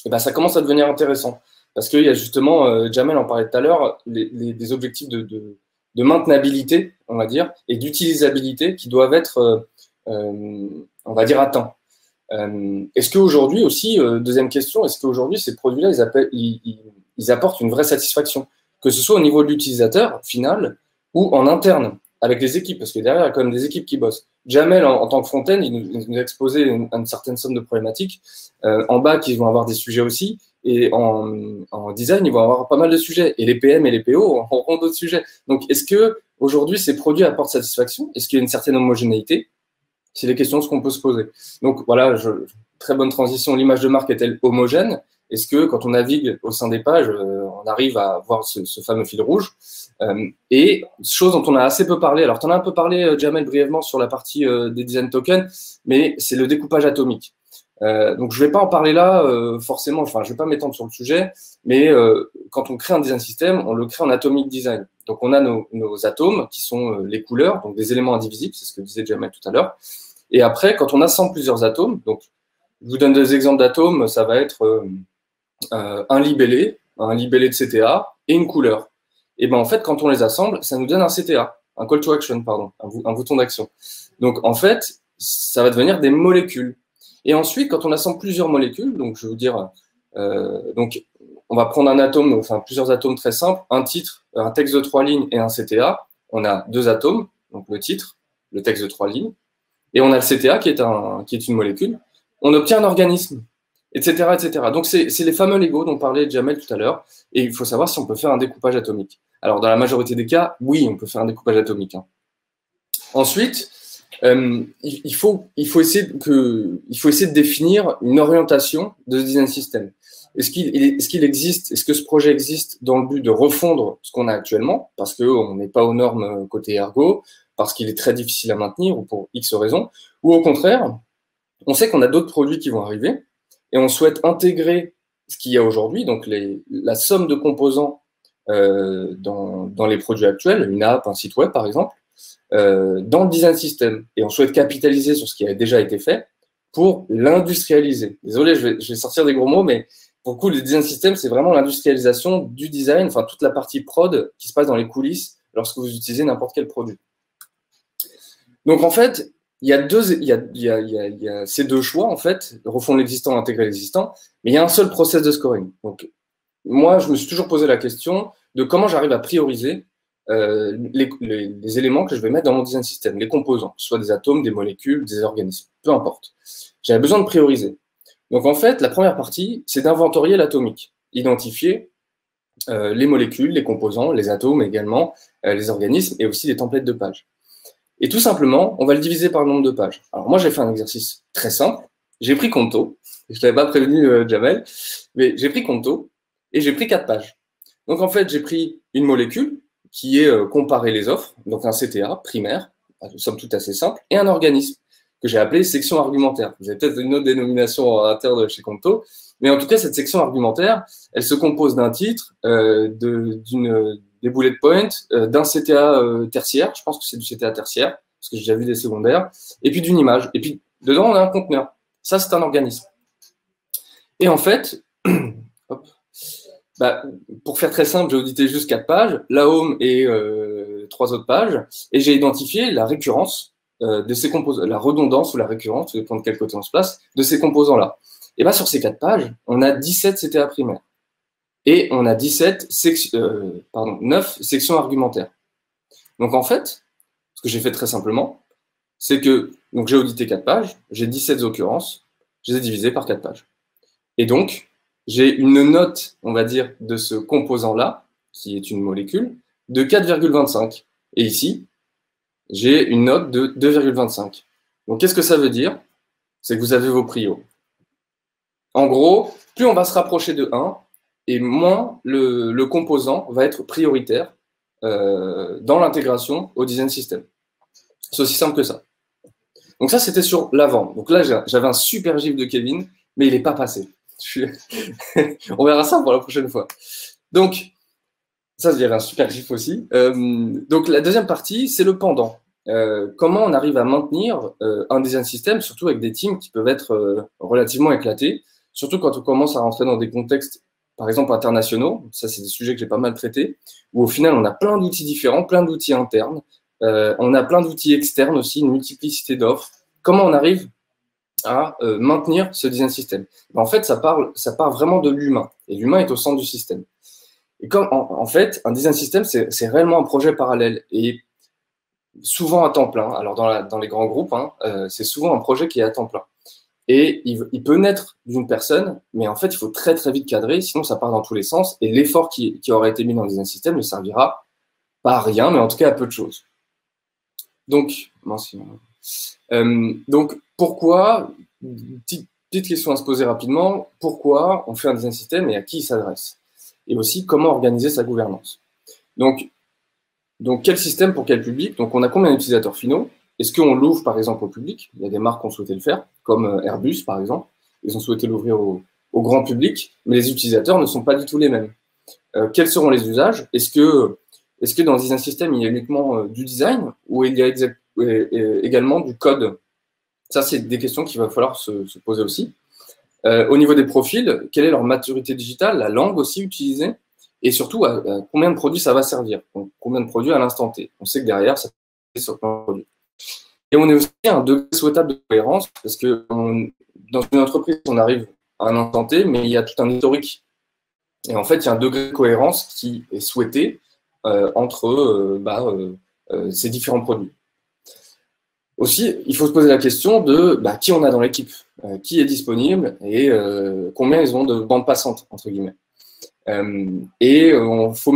et ben ça commence à devenir intéressant. Parce qu'il y a justement, Djamel en parlait tout à l'heure, des objectifs de maintenabilité, on va dire, et d'utilisabilité qui doivent être, on va dire, atteints. Est-ce qu'aujourd'hui aussi, deuxième question, est-ce qu'aujourd'hui ces produits-là, ils apportent une vraie satisfaction? Que ce soit au niveau de l'utilisateur final ou en interne, avec les équipes, parce que derrière, il y a quand même des équipes qui bossent. Djamel, en tant que front-end, il nous a exposé une certaine somme de problématiques. En bac, ils vont avoir des sujets aussi. Et en design, ils vont avoir pas mal de sujets. Et les PM et les PO auront d'autres sujets. Donc, est-ce qu'aujourd'hui, ces produits apportent satisfaction? Est-ce qu'il y a une certaine homogénéité? C'est les questions qu'on peut se poser. Donc, voilà, très bonne transition. L'image de marque est-elle homogène? Est-ce que, quand on navigue au sein des pages, on arrive à voir ce fameux fil rouge? Et chose dont on a assez peu parlé, alors tu en as un peu parlé, Djamel, brièvement sur la partie des design tokens, mais c'est le découpage atomique. Donc je ne vais pas en parler là, forcément, enfin je ne vais pas m'étendre sur le sujet, mais quand on crée un design system, on le crée en atomic design. Donc on a nos atomes qui sont les couleurs, donc des éléments indivisibles, c'est ce que disait Djamel tout à l'heure. Et après, quand on assemble plusieurs atomes, donc je vous donne des exemples d'atomes, ça va être un libellé de CTA et une couleur. Et bien en fait, quand on les assemble, ça nous donne un CTA, un call to action, pardon, un bouton d'action. Donc en fait, ça va devenir des molécules. Et ensuite, quand on assemble plusieurs molécules, donc je vais vous dire, donc on va prendre un atome, enfin plusieurs atomes très simples, un titre, un texte de 3 lignes et un CTA. On a 2 atomes, donc le titre, le texte de 3 lignes, et on a le CTA qui est une molécule. On obtient un organisme, etc., etc. Donc c'est les fameux Lego dont parlait Djamel tout à l'heure, et il faut savoir si on peut faire un découpage atomique. Alors, dans la majorité des cas, oui, on peut faire un découpage atomique. Ensuite, il faut essayer de définir une orientation de ce design system. Est-ce que ce projet existe dans le but de refondre ce qu'on a actuellement, parce qu'on n'est pas aux normes côté ergo, parce qu'il est très difficile à maintenir, ou pour X raisons, ou au contraire, on sait qu'on a d'autres produits qui vont arriver, et on souhaite intégrer ce qu'il y a aujourd'hui, donc la somme de composants dans les produits actuels, une app, un site web par exemple, dans le design system. Et on souhaite capitaliser sur ce qui a déjà été fait pour l'industrialiser. Désolé, je vais sortir des gros mots, mais pour le coup, le design system, c'est vraiment l'industrialisation du design, enfin toute la partie prod qui se passe dans les coulisses lorsque vous utilisez n'importe quel produit. Donc en fait, il y a ces deux choix, en fait, refondre l'existant, intégrer l'existant, mais il y a un seul process de scoring. Donc, moi, je me suis toujours posé la question de comment j'arrive à prioriser les éléments que je vais mettre dans mon design system, les composants, que ce soit des atomes, des molécules, des organismes, peu importe. J'avais besoin de prioriser. Donc, en fait, la première partie, c'est d'inventorier l'atomique, identifier les molécules, les composants, les atomes également, les organismes et aussi les templates de pages. Et tout simplement, on va le diviser par le nombre de pages. Alors moi, j'ai fait un exercice très simple. J'ai pris Qonto. Je ne l'avais pas prévenu, Djamel. Mais j'ai pris Qonto et j'ai pris 4 pages. Donc en fait, j'ai pris une molécule qui est comparer les offres, donc un CTA primaire, somme toute assez simple, et un organisme que j'ai appelé section argumentaire. Vous avez peut-être une autre dénomination interne chez Qonto, mais en tout cas, cette section argumentaire, elle se compose d'un titre, des bullet points, d'un CTA tertiaire, je pense que c'est du CTA tertiaire, parce que j'ai déjà vu des secondaires, et puis d'une image. Et puis, dedans, on a un conteneur. Ça, c'est un organisme. Et en fait, hop, bah, pour faire très simple, j'ai audité juste 4 pages, la home et 3 autres pages, et j'ai identifié la récurrence de ces composants, la redondance ou la récurrence, ça dépend de quel côté on se place, de ces composants-là. Et bien, sur ces 4 pages, on a 17 CTA primaires. Et on a 9 sections argumentaires. Donc, en fait, ce que j'ai fait très simplement, c'est que j'ai audité 4 pages, j'ai 17 occurrences, je les ai divisées par 4 pages. Et donc, j'ai une note, on va dire, de ce composant-là, qui est une molécule, de 4,25. Et ici, j'ai une note de 2,25. Donc, qu'est-ce que ça veut dire? C'est que vous avez vos prios. En gros, plus on va se rapprocher de 1, et moins le composant va être prioritaire dans l'intégration au design system. C'est aussi simple que ça. Donc ça, c'était sur l'avant. Donc là, j'avais un super gif de Kevin, mais il n'est pas passé. On verra ça pour la prochaine fois. Donc, ça, il y avait un super gif aussi. Donc la deuxième partie, c'est le pendant. Comment on arrive à maintenir un design system, surtout avec des teams qui peuvent être relativement éclatés, surtout quand on commence à rentrer dans des contextes, par exemple, internationaux. Ça, c'est des sujets que j'ai pas mal traités, où au final, on a plein d'outils différents, plein d'outils internes, on a plein d'outils externes aussi, une multiplicité d'offres. Comment on arrive à maintenir ce design system? En fait, ça part vraiment de l'humain, et l'humain est au centre du système. Et comme, en fait, un design system, c'est réellement un projet parallèle, et souvent à temps plein. Alors dans les grands groupes, hein, c'est souvent un projet qui est à temps plein. Et il peut naître d'une personne, mais en fait, il faut très très vite cadrer, sinon ça part dans tous les sens, et l'effort qui aurait été mis dans le design system ne servira pas à rien, mais en tout cas à peu de choses. Donc, pourquoi, petite question à se poser rapidement, pourquoi on fait un design system et à qui il s'adresse? Et aussi, comment organiser sa gouvernance? Donc, quel système pour quel public? Donc, on a combien d'utilisateurs finaux? Est-ce qu'on l'ouvre, par exemple, au public? Il y a des marques qui ont souhaité le faire, comme Airbus, par exemple. Ils ont souhaité l'ouvrir au grand public, mais les utilisateurs ne sont pas du tout les mêmes. Quels seront les usages? Est-ce que dans le design system, il y a uniquement du design ou il y a également du code? Ça, c'est des questions qu'il va falloir se poser aussi. Au niveau des profils, quelle est leur maturité digitale? La langue aussi utilisée? Et surtout, à combien de produits ça va servir? Donc, combien de produits à l'instant T? On sait que derrière, ça peut servir sur plein de produits. Et on est aussi à un degré souhaitable de cohérence, parce que dans une entreprise, on arrive à un instant T, mais il y a tout un historique. Et en fait, il y a un degré de cohérence qui est souhaité entre ces différents produits. Aussi, il faut se poser la question de qui on a dans l'équipe, qui est disponible et combien ils ont de bandes passantes, entre guillemets. Il faut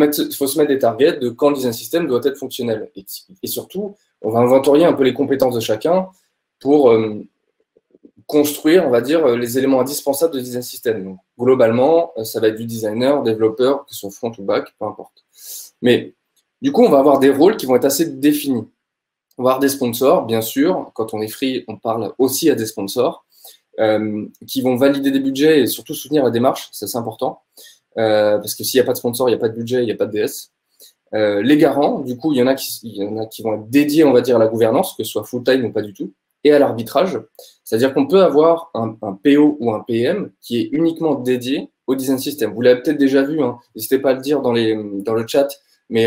se mettre des targets de quand le design system doit être fonctionnel. Et surtout, on va inventorier un peu les compétences de chacun pour construire, on va dire, les éléments indispensables de design system. Donc, globalement, ça va être du designer, développeur, que ce soit front ou back, peu importe. Mais du coup, on va avoir des rôles qui vont être assez définis. On va avoir des sponsors, bien sûr. Quand on est free, on parle aussi à des sponsors qui vont valider des budgets et surtout soutenir la démarche. Ça, c'est important. Parce que s'il n'y a pas de sponsor, il n'y a pas de budget, il n'y a pas de DS. Les garants, du coup, il y en a qui vont être dédiés, on va dire, à la gouvernance, que ce soit full-time ou pas du tout, et à l'arbitrage. C'est-à-dire qu'on peut avoir un PO ou un PM qui est uniquement dédié au design system. Vous l'avez peut-être déjà vu, hein, n'hésitez pas à le dire dans le chat, mais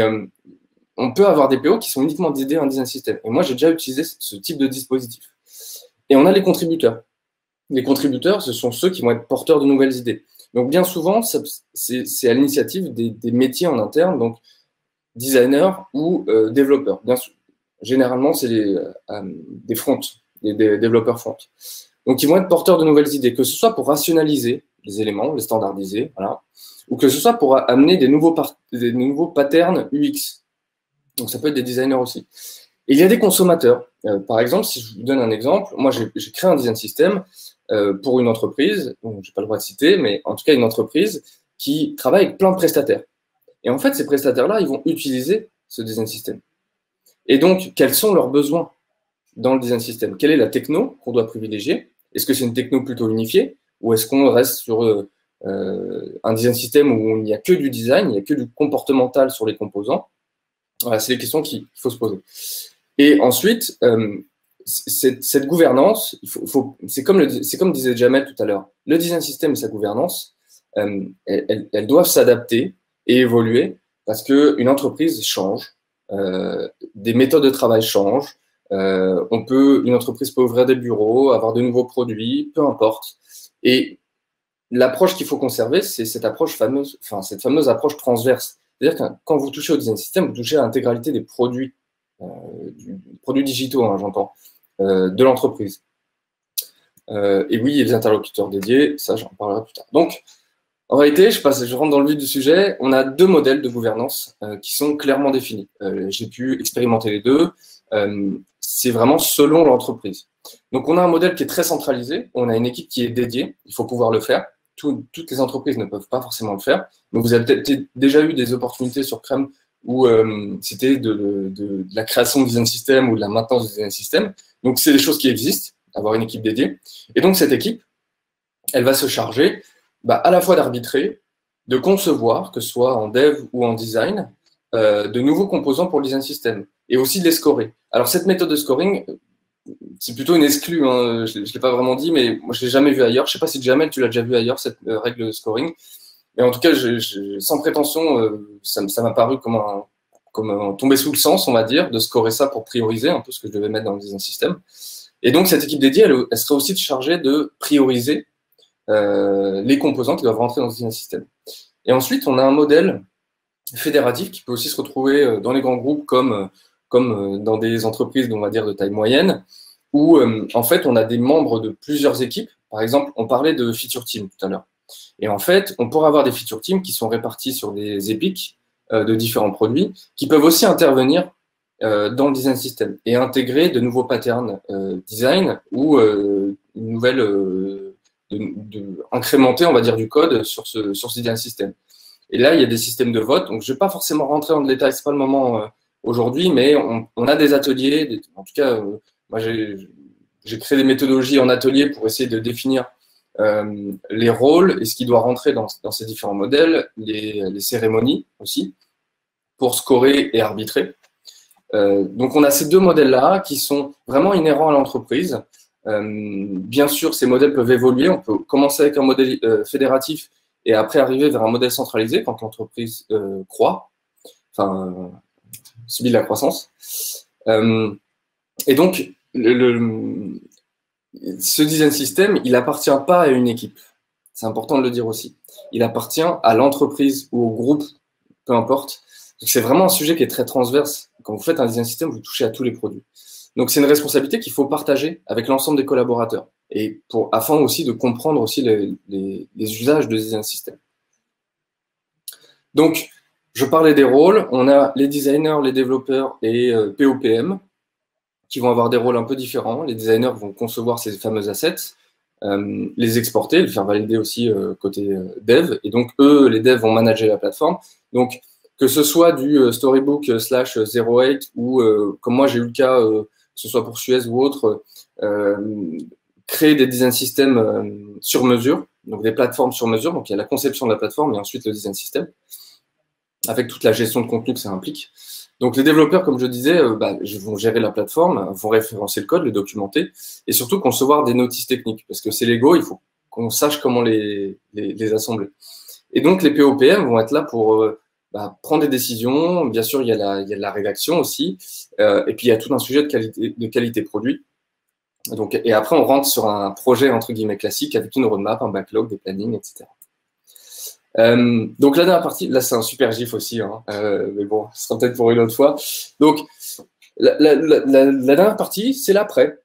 on peut avoir des PO qui sont uniquement dédiés à un design system. Et moi, j'ai déjà utilisé ce type de dispositif. Et on a les contributeurs. Les contributeurs, ce sont ceux qui vont être porteurs de nouvelles idées. Donc, bien souvent, c'est à l'initiative des métiers en interne, donc designer ou développeur. Bien sûr, généralement, c'est des fronts, des développeurs front. Donc, ils vont être porteurs de nouvelles idées, que ce soit pour rationaliser les éléments, les standardiser, voilà, ou que ce soit pour amener des nouveaux patterns UX. Donc, ça peut être des designers aussi. Et il y a des consommateurs. Par exemple, si je vous donne un exemple, moi, j'ai créé un design system pour une entreprise, je n'ai pas le droit de citer, mais en tout cas une entreprise qui travaille avec plein de prestataires. Et en fait, ces prestataires-là, ils vont utiliser ce design system. Et donc, quels sont leurs besoins dans le design system? Quelle est la techno qu'on doit privilégier? Est-ce que c'est une techno plutôt unifiée? Ou est-ce qu'on reste sur un design system où il n'y a que du design, il n'y a que du comportemental sur les composants? Voilà, c'est les questions qu'il faut se poser. Et ensuite, cette gouvernance, c'est comme disait Djamel tout à l'heure, le design system et sa gouvernance, elles doivent s'adapter et évoluer parce qu'une entreprise change, des méthodes de travail changent, une entreprise peut ouvrir des bureaux, avoir de nouveaux produits, peu importe. Et l'approche qu'il faut conserver, c'est cette approche fameuse, enfin cette fameuse approche transverse. C'est-à-dire que quand vous touchez au design system, vous touchez à l'intégralité des produits, produits digitaux, hein, j'entends, de l'entreprise. Et oui, les interlocuteurs dédiés, ça j'en parlerai plus tard. Donc, en réalité, je rentre dans le vif du sujet, on a deux modèles de gouvernance qui sont clairement définis. J'ai pu expérimenter les deux, c'est vraiment selon l'entreprise. Donc on a un modèle qui est très centralisé, on a une équipe qui est dédiée, il faut pouvoir le faire. Toutes les entreprises ne peuvent pas forcément le faire, mais vous avez peut-être déjà eu des opportunités sur crème où c'était de la création de design system ou de la maintenance de design system. Donc c'est des choses qui existent, avoir une équipe dédiée. Et donc cette équipe, elle va se charger à la fois d'arbitrer, de concevoir, que ce soit en dev ou en design, de nouveaux composants pour le design system, et aussi de les scorer. Alors cette méthode de scoring, c'est plutôt une exclue, hein, je ne l'ai pas vraiment dit, mais moi je ne l'ai jamais vu ailleurs. Je ne sais pas si Djamel, tu l'as déjà vu ailleurs, cette règle de scoring. Mais en tout cas, sans prétention, ça m'a paru comme, tomber sous le sens, on va dire, de scorer ça pour prioriser un peu ce que je devais mettre dans le design system. Et donc cette équipe dédiée, elle serait aussi chargée de prioriser les composants qui doivent rentrer dans le design system. Et ensuite, on a un modèle fédératif qui peut aussi se retrouver dans les grands groupes comme dans des entreprises, on va dire, de taille moyenne, où en fait, on a des membres de plusieurs équipes. Par exemple, on parlait de feature team tout à l'heure. Et en fait, on pourrait avoir des feature teams qui sont répartis sur des épiques de différents produits, qui peuvent aussi intervenir dans le design system et intégrer de nouveaux patterns design ou une nouvelle... incrémenter, on va dire, du code sur ce design system. Et là, il y a des systèmes de vote. Donc, je ne vais pas forcément rentrer dans le détail, ce n'est pas le moment aujourd'hui, mais on a des ateliers. En tout cas, moi, j'ai créé des méthodologies en atelier pour essayer de définir les rôles et ce qui doit rentrer dans ces différents modèles, les cérémonies aussi, pour scorer et arbitrer. Donc, on a ces deux modèles-là qui sont vraiment inhérents à l'entreprise. Bien sûr, ces modèles peuvent évoluer. On peut commencer avec un modèle fédératif et après arriver vers un modèle centralisé quand l'entreprise croît, enfin, subit de la croissance. Et donc, ce design system, il n'appartient pas à une équipe. C'est important de le dire aussi. Il appartient à l'entreprise ou au groupe, peu importe. C'est vraiment un sujet qui est très transverse. Quand vous faites un design system, vous touchez à tous les produits. Donc, c'est une responsabilité qu'il faut partager avec l'ensemble des collaborateurs et afin aussi de comprendre aussi les usages de design system. Donc, je parlais des rôles. On a les designers, les développeurs et POPM qui vont avoir des rôles un peu différents. Les designers vont concevoir ces fameux assets, les exporter, les faire valider aussi côté dev. Et donc, eux, les devs vont manager la plateforme. Donc, que ce soit du Storybook / Zeroheight ou, comme moi j'ai eu le cas, que ce soit pour Suez ou autre, créer des design systems sur mesure, donc des plateformes sur mesure. Donc il y a la conception de la plateforme et ensuite le design system, avec toute la gestion de contenu que ça implique. Donc les développeurs, comme je disais, vont gérer la plateforme, vont référencer le code, le documenter, et surtout concevoir des notices techniques, parce que c'est Lego, il faut qu'on sache comment les assembler. Et donc les POPM vont être là pour prendre des décisions. Bien sûr, il y a la rédaction aussi, et puis il y a tout un sujet de qualité produit. Donc, et après, on rentre sur un projet, entre guillemets, classique, avec une roadmap, un backlog, des plannings, etc. Donc, la dernière partie, là, c'est un super gif aussi, hein, mais bon, ce sera peut-être pour une autre fois. Donc, la dernière partie, c'est l'après.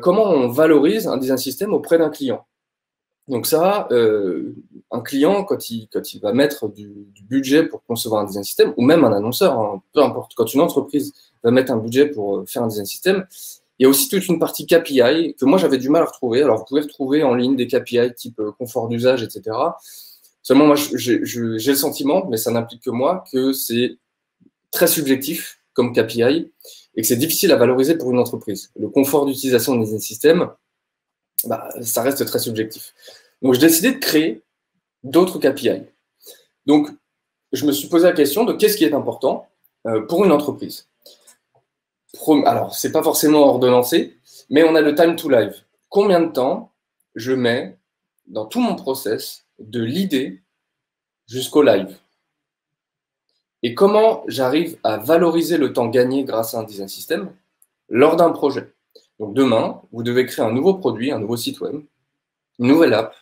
Comment on valorise un design system auprès d'un client? Donc ça, un client, quand il va mettre du budget pour concevoir un design system, ou même un annonceur, hein, peu importe, quand une entreprise va mettre un budget pour faire un design system, il y a aussi toute une partie KPI que moi j'avais du mal à retrouver. Alors vous pouvez retrouver en ligne des KPI type confort d'usage, etc. Seulement moi j'ai le sentiment, mais ça n'implique que moi, que c'est très subjectif comme KPI et que c'est difficile à valoriser pour une entreprise. Le confort d'utilisation d'un design system, ça reste très subjectif. Donc, j'ai décidé de créer d'autres KPI. Donc, je me suis posé la question de qu'est-ce qui est important pour une entreprise. Alors, ce n'est pas forcément ordonnancé, mais on a le time to live. Combien de temps je mets dans tout mon process de l'idée jusqu'au live? Et comment j'arrive à valoriser le temps gagné grâce à un design system lors d'un projet? Donc demain, vous devez créer un nouveau produit, un nouveau site web, une nouvelle app,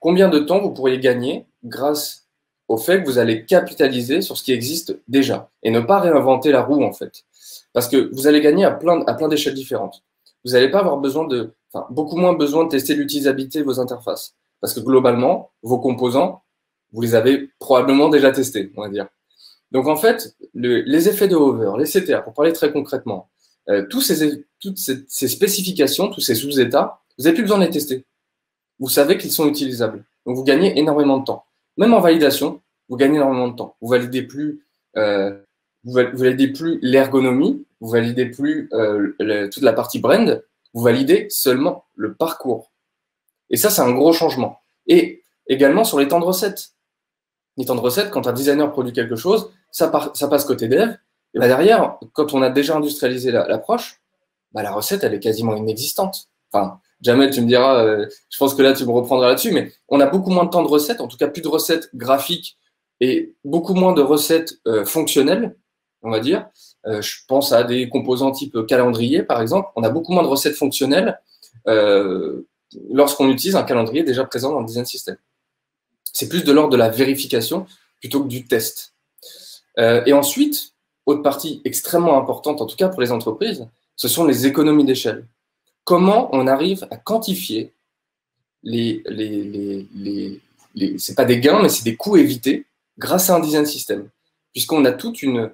combien de temps vous pourriez gagner grâce au fait que vous allez capitaliser sur ce qui existe déjà et ne pas réinventer la roue, en fait. Parce que vous allez gagner à plein d'échelles différentes. Vous n'allez pas avoir besoin de... Enfin, beaucoup moins besoin de tester l'utilisabilité de vos interfaces. Parce que globalement, vos composants, vous les avez probablement déjà testés, on va dire. Donc, en fait, les effets de hover, les CTA, pour parler très concrètement, toutes ces spécifications, tous ces sous-états, vous n'avez plus besoin de les tester. Vous savez qu'ils sont utilisables. Donc, vous gagnez énormément de temps. Même en validation, vous gagnez énormément de temps. Vous ne validez plus l'ergonomie, vous ne validez plus toute la partie brand, vous validez seulement le parcours. Et ça, c'est un gros changement. Et également sur les temps de recette. Les temps de recette, quand un designer produit quelque chose, ça passe côté dev. Et bah derrière, quand on a déjà industrialisé l'approche, bah la recette, elle est quasiment inexistante. Enfin, Djamel, tu me diras, je pense que là, tu me reprendras là-dessus, mais on a beaucoup moins de temps de recette, en tout cas plus de recettes graphiques et beaucoup moins de recettes fonctionnelles, on va dire. Je pense à des composants type calendrier, par exemple. On a beaucoup moins de recettes fonctionnelles lorsqu'on utilise un calendrier déjà présent dans le design system. C'est plus de l'ordre de la vérification plutôt que du test. Et ensuite, autre partie extrêmement importante, en tout cas pour les entreprises, ce sont les économies d'échelle. Comment on arrive à quantifier c'est pas des gains, mais c'est des coûts évités grâce à un design system. Puisqu'on a toute une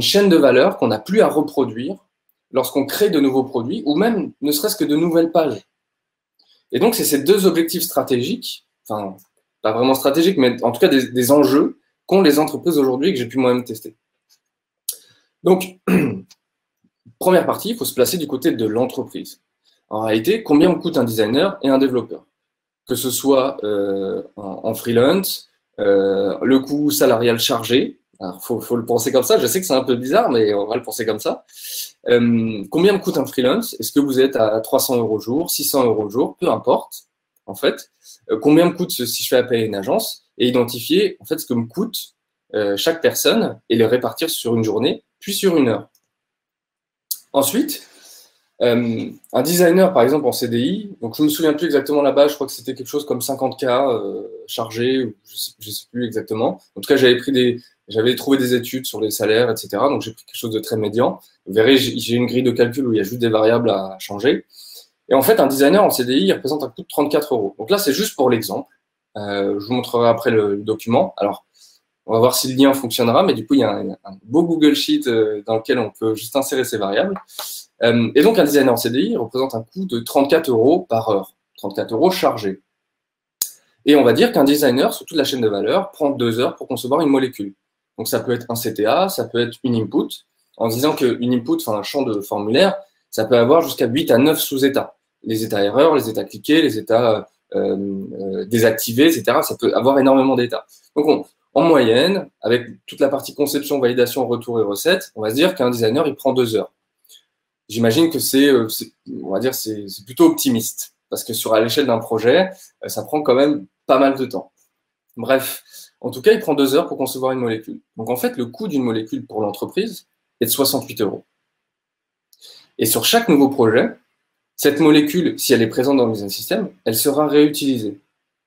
chaîne de valeur qu'on n'a plus à reproduire lorsqu'on crée de nouveaux produits ou même ne serait-ce que de nouvelles pages. Et donc, c'est ces deux objectifs stratégiques, enfin, pas vraiment stratégiques, mais en tout cas des enjeux qu'ont les entreprises aujourd'hui et que j'ai pu moi-même tester. Donc, première partie, il faut se placer du côté de l'entreprise. En réalité, combien on coûte un designer et un développeur? Que ce soit en freelance, le coût salarial chargé, il faut le penser comme ça, je sais que c'est un peu bizarre, mais on va le penser comme ça. Combien me coûte un freelance? Est-ce que vous êtes à 300 € jour, 600 € jour? Peu importe, en fait. Combien me coûte si je fais appel à une agence? Et identifier en fait ce que me coûte chaque personne et les répartir sur une journée, puis sur une heure. Ensuite, un designer, par exemple, en CDI, donc je ne me souviens plus exactement là-bas, je crois que c'était quelque chose comme 50 000 chargé, ou je sais plus exactement. En tout cas, j'avais trouvé des études sur les salaires, etc. Donc, j'ai pris quelque chose de très médian. Vous verrez, j'ai une grille de calcul où il y a juste des variables à changer. Et en fait, un designer en CDI, il représente un coût de 34 €. Donc là, c'est juste pour l'exemple. Je vous montrerai après le document. Alors, on va voir si le lien fonctionnera. Mais du coup, il y a un beau Google Sheet dans lequel on peut juste insérer ces variables. Et donc, un designer en CDI représente un coût de 34 € par heure. 34 € chargés. Et on va dire qu'un designer, sur toute la chaîne de valeur, prend 2 heures pour concevoir une molécule. Donc, ça peut être un CTA, ça peut être une input, en disant qu'une input, enfin un champ de formulaire, ça peut avoir jusqu'à 8 à 9 sous-états. Les états erreurs, les états cliqués, les états désactivés, etc. Ça peut avoir énormément d'états. Donc, en moyenne, avec toute la partie conception, validation, retour et recette, on va se dire qu'un designer, il prend 2 heures. J'imagine que c'est plutôt optimiste, parce que sur l'échelle d'un projet, ça prend quand même pas mal de temps. Bref. En tout cas, il prend 2 heures pour concevoir une molécule. Donc, en fait, le coût d'une molécule pour l'entreprise est de 68 €. Et sur chaque nouveau projet, cette molécule, si elle est présente dans le design system, elle sera réutilisée.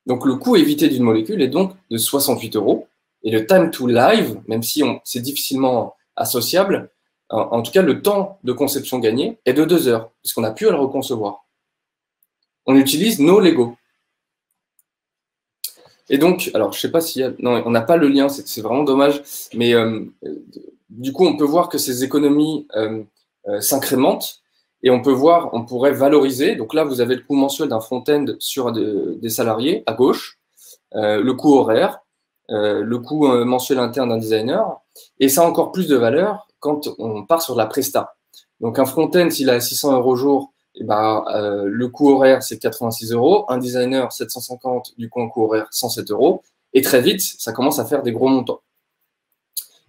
Donc, le coût évité d'une molécule est donc de 68 €. Et le time to live, même si c'est difficilement associable, en tout cas, le temps de conception gagné est de 2 heures, puisqu'on a pu le reconcevoir. On utilise nos Lego. Et donc, alors, je sais pas s'il y a... Non, on n'a pas le lien, c'est vraiment dommage. Mais du coup, on peut voir que ces économies s'incrémentent et on peut voir, on pourrait valoriser. Donc là, vous avez le coût mensuel d'un front-end sur des salariés à gauche, le coût horaire, le coût mensuel interne d'un designer. Et ça a encore plus de valeur quand on part sur la presta. Donc un front-end, s'il a 600 € jour, eh ben, le coût horaire, c'est 86 €. Un designer, 750. Du coup, un coût horaire, 107 €. Et très vite, ça commence à faire des gros montants.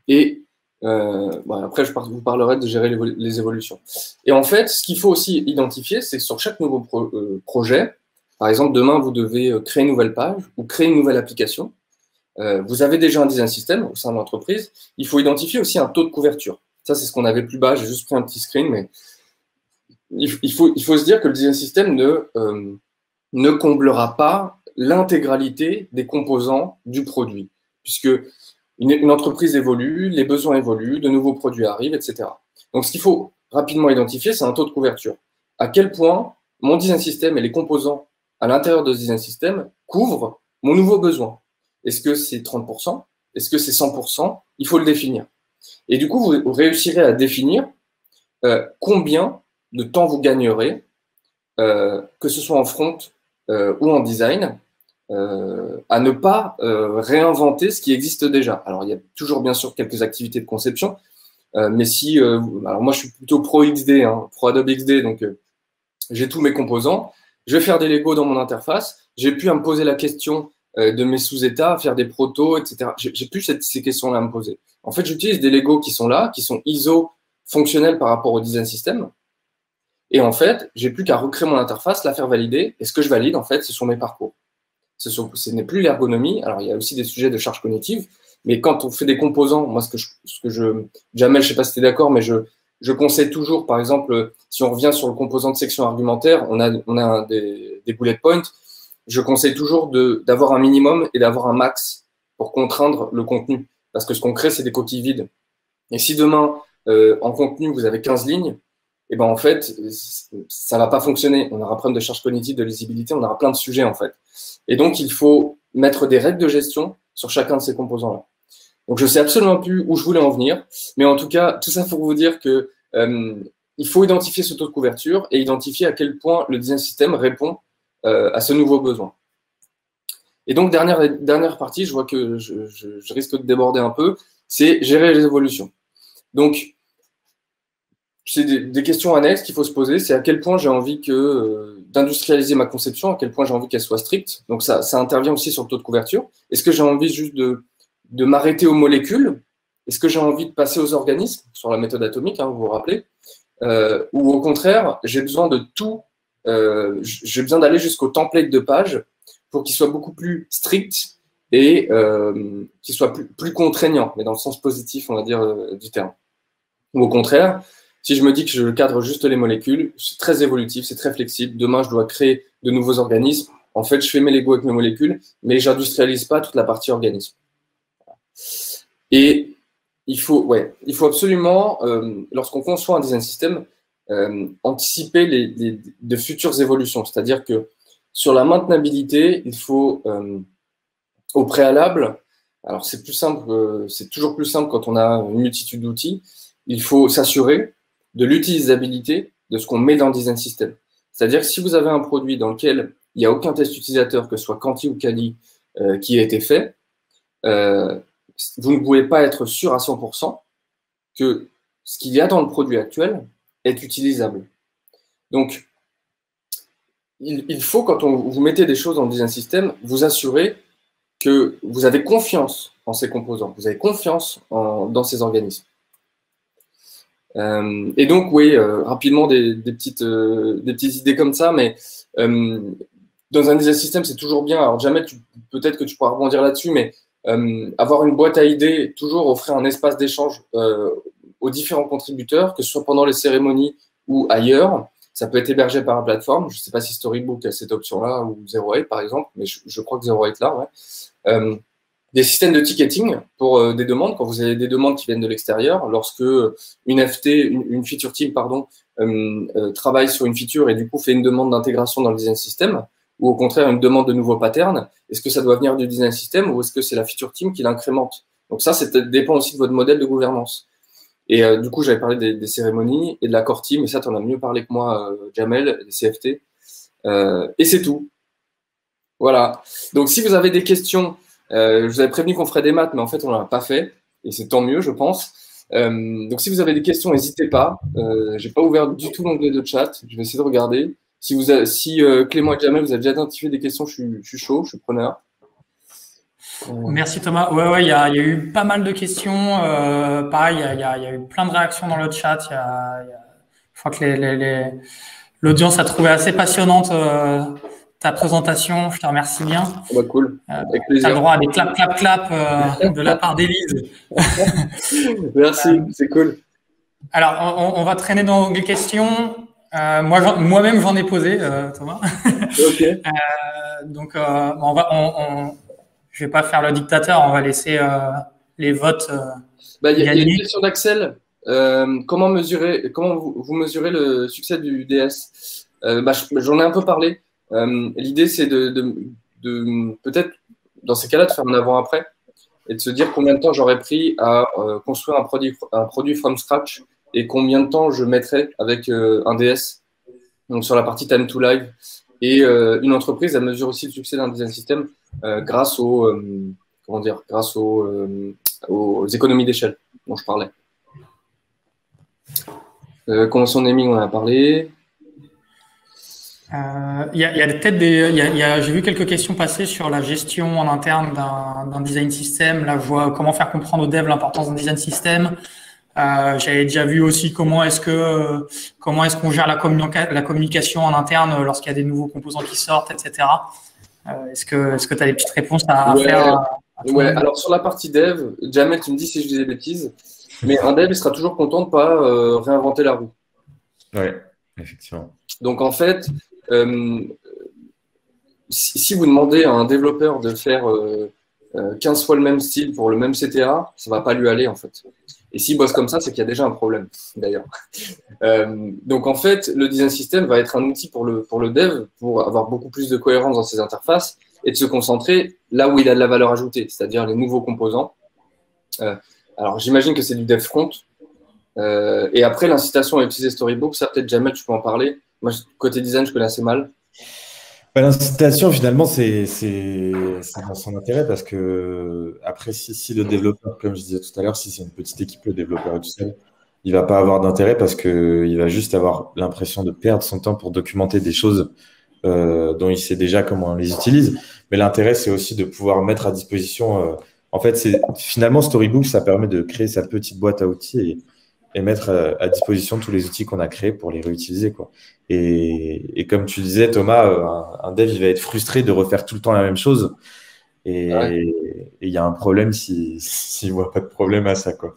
Et bon, après, je vous parlerai de gérer les évolutions. Et en fait, ce qu'il faut aussi identifier, c'est que sur chaque nouveau projet, par exemple, demain, vous devez créer une nouvelle page ou créer une nouvelle application. Vous avez déjà un design system au sein de l'entreprise. Il faut identifier aussi un taux de couverture. Ça, c'est ce qu'on avait plus bas. J'ai juste pris un petit screen, mais... Il faut se dire que le design system ne comblera pas l'intégralité des composants du produit, puisque une entreprise évolue, les besoins évoluent, de nouveaux produits arrivent, etc. Donc, ce qu'il faut rapidement identifier, c'est un taux de couverture. À quel point mon design system et les composants à l'intérieur de ce design system couvrent mon nouveau besoin? Est-ce que c'est 30%? Est-ce que c'est 100%? Il faut le définir. Et du coup, vous réussirez à définir combien de temps vous gagnerez, que ce soit en front ou en design, à ne pas réinventer ce qui existe déjà. Alors, il y a toujours bien sûr quelques activités de conception, mais si... alors moi, je suis plutôt pro XD, hein, pro Adobe XD, donc j'ai tous mes composants. Je vais faire des Lego dans mon interface. J'ai pu à me poser la question de mes sous-états, faire des protos, etc. J'ai plus ces questions-là à me poser. En fait, j'utilise des Lego qui sont là, qui sont ISO fonctionnels par rapport au design system. Et en fait, j'ai plus qu'à recréer mon interface, la faire valider. Et ce que je valide, en fait, ce sont mes parcours. Ce n'est plus l'ergonomie. Alors, il y a aussi des sujets de charge cognitive. Mais quand on fait des composants, moi, Djamel, je ne sais pas si tu es d'accord, mais je conseille toujours, par exemple, si on revient sur le composant de section argumentaire, on a des bullet points. Je conseille toujours d'avoir un minimum et d'avoir un max pour contraindre le contenu. Parce que ce qu'on crée, c'est des coquilles vides. Et si demain, en contenu, vous avez 15 lignes, et ben en fait, ça ne va pas fonctionner. On aura un problème de charge cognitive, de lisibilité, on aura plein de sujets, en fait. Et donc, il faut mettre des règles de gestion sur chacun de ces composants-là. Donc, je ne sais absolument plus où je voulais en venir, mais en tout cas, tout ça pour vous dire que il faut identifier ce taux de couverture et identifier à quel point le design system répond à ce nouveau besoin. Et donc, dernière partie, je vois que je risque de déborder un peu, c'est gérer les évolutions. Donc, c'est des questions annexes qu'il faut se poser, c'est à quel point j'ai envie d'industrialiser ma conception, à quel point j'ai envie qu'elle soit stricte. Donc, ça intervient aussi sur le taux de couverture. Est-ce que j'ai envie juste de m'arrêter aux molécules? Est-ce que j'ai envie de passer aux organismes, sur la méthode atomique, hein, vous vous rappelez, ou au contraire, j'ai besoin de tout, j'ai besoin d'aller jusqu'au template de page pour qu'il soit beaucoup plus strict et qu'il soit plus contraignant, mais dans le sens positif, on va dire, du terme. Ou au contraire, si je me dis que je cadre juste les molécules, c'est très évolutif, c'est très flexible, demain je dois créer de nouveaux organismes, en fait je fais mes Lego avec mes molécules, mais je n'industrialise pas toute la partie organisme. Et il faut absolument, lorsqu'on conçoit un design system, anticiper de futures évolutions. C'est-à-dire que sur la maintenabilité, il faut au préalable, alors c'est plus simple, c'est toujours plus simple quand on a une multitude d'outils, il faut s'assurer de l'utilisabilité de ce qu'on met dans le design system. C'est-à-dire que si vous avez un produit dans lequel il n'y a aucun test utilisateur, que ce soit quanti ou quali, qui a été fait, vous ne pouvez pas être sûr à 100% que ce qu'il y a dans le produit actuel est utilisable. Donc, il faut, quand vous mettez des choses dans le design system, vous assurer que vous avez confiance en ces composants, vous avez confiance dans ces organismes. Et donc, oui, rapidement, des petites idées comme ça, mais dans un design system, c'est toujours bien. Alors, Djamel, peut-être que tu pourras rebondir là-dessus, mais avoir une boîte à idées, toujours offrir un espace d'échange aux différents contributeurs, que ce soit pendant les cérémonies ou ailleurs. Ça peut être hébergé par la plateforme. Je ne sais pas si Storybook a cette option-là ou Zeroheight, par exemple, mais je crois que Zeroheight là, ouais. Des systèmes de ticketing pour des demandes, quand vous avez des demandes qui viennent de l'extérieur, lorsque une feature team, pardon, travaille sur une feature et du coup fait une demande d'intégration dans le design system, ou au contraire une demande de nouveaux patterns, est-ce que ça doit venir du design system ou est-ce que c'est la feature team qui l'incrémente? Donc ça dépend aussi de votre modèle de gouvernance. Et du coup, j'avais parlé des cérémonies et de la core team, et ça, tu en as mieux parlé que moi, Djamel, des CFT. Et c'est tout. Voilà. Donc si vous avez des questions, je vous avais prévenu qu'on ferait des maths, mais en fait, on ne l'a pas fait, et c'est tant mieux, je pense. Donc si vous avez des questions, n'hésitez pas. Je n'ai pas ouvert du tout l'onglet de chat, je vais essayer de regarder. Si Clément et Djamel, vous avez déjà identifié des questions, je suis chaud, je suis preneur. Merci Thomas. Ouais, il y a eu pas mal de questions. Pareil, il y a eu plein de réactions dans le chat. Je crois que l'audience a trouvé assez passionnante ta présentation. Je te remercie bien. Bah, cool. Avec plaisir. Tu as droit à des clap, clap, clap de la part d'Élise. Merci, c'est cool. Alors, on va traîner dans les questions. Moi-même, j'en ai posé, Thomas. Ok. Je vais pas faire le dictateur, on va laisser les votes. Il y a une question d'Axel. Comment vous mesurez le succès du DS? J'en ai un peu parlé. L'idée, c'est de peut-être, dans ces cas-là, de faire un avant-après et de se dire combien de temps j'aurais pris à construire un produit from scratch et combien de temps je mettrais avec un DS, donc sur la partie time to live. Et une entreprise, elle mesure aussi le succès d'un design system grâce aux économies d'échelle dont je parlais. Convention naming, on en a parlé. J'ai vu quelques questions passer sur la gestion en interne d'un design system. Là, je vois comment faire comprendre aux devs l'importance d'un design system. J'avais déjà vu aussi comment est-ce qu'on gère la communication en interne lorsqu'il y a des nouveaux composants qui sortent, etc. Est-ce que tu as des petites réponses à faire alors sur la partie dev, Djamel, tu me dis si je dis des bêtises, mais un dev, il sera toujours content de ne pas réinventer la roue. Oui, effectivement. Donc, en fait, si vous demandez à un développeur de faire 15 fois le même style pour le même CTA, ça ne va pas lui aller, en fait. Et s'il bosse comme ça, c'est qu'il y a déjà un problème, d'ailleurs. Donc, en fait, le design system va être un outil pour le dev, pour avoir beaucoup plus de cohérence dans ses interfaces et de se concentrer là où il a de la valeur ajoutée, c'est-à-dire les nouveaux composants. Alors, j'imagine que c'est du dev front. Et après, l'incitation à utiliser Storybook, ça, peut-être, Djamel, tu peux en parler. Moi, côté design, je connais assez mal. Bah, l'incitation, finalement, c'est dans son intérêt parce que, après, si le développeur, comme je disais tout à l'heure, si c'est une petite équipe, le développeur est tout seul, il ne va pas avoir d'intérêt parce qu'il va juste avoir l'impression de perdre son temps pour documenter des choses dont il sait déjà comment on les utilise. Mais l'intérêt, c'est aussi de pouvoir mettre à disposition. En fait, finalement, Storybook, ça permet de créer sa petite boîte à outils et mettre à disposition tous les outils qu'on a créés pour les réutiliser, quoi. Et comme tu disais, Thomas, un dev, il va être frustré de refaire tout le temps la même chose. Et il y a un problème s'il ne voit pas de problème à ça, quoi.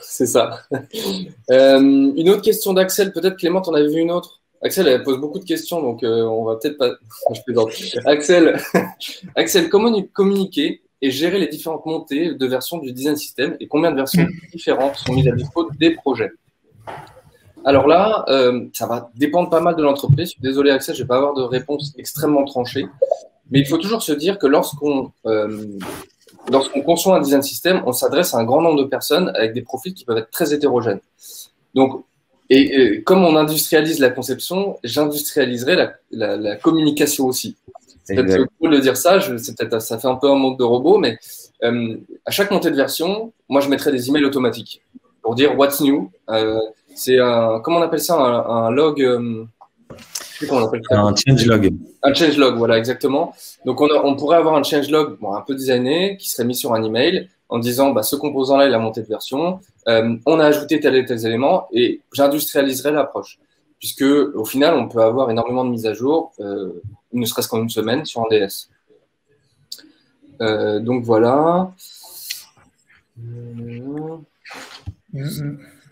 C'est ça. Une autre question d'Axel. Peut-être, Clément, t'en avais vu une autre. Axel, elle pose beaucoup de questions, donc on va peut-être pas... Je plaisante. Axel, comment communiquer et gérer les différentes montées de versions du design system et combien de versions différentes sont mises à dispo des projets? Alors là, ça va dépendre pas mal de l'entreprise. Je suis désolé, Axel, je ne vais pas avoir de réponse extrêmement tranchée. Mais il faut toujours se dire que lorsqu'on conçoit un design system, on s'adresse à un grand nombre de personnes avec des profils qui peuvent être très hétérogènes. Donc, et comme on industrialise la conception, j'industrialiserai la communication aussi. C'est peut-être cool de dire ça, ça fait un peu un monde de robots, mais à chaque montée de version, moi je mettrais des emails automatiques pour dire what's new. C'est comment on appelle ça, un log, je sais comment on appelle ça. Un changelog. Un changelog, voilà, exactement. Donc on pourrait avoir un changelog un peu designé qui serait mis sur un email en disant ce composant-là est la montée de version, on a ajouté tel et tel élément et j'industrialiserai l'approche. Puisque au final, on peut avoir énormément de mises à jour, ne serait-ce qu'en une semaine, sur un DS. Donc voilà.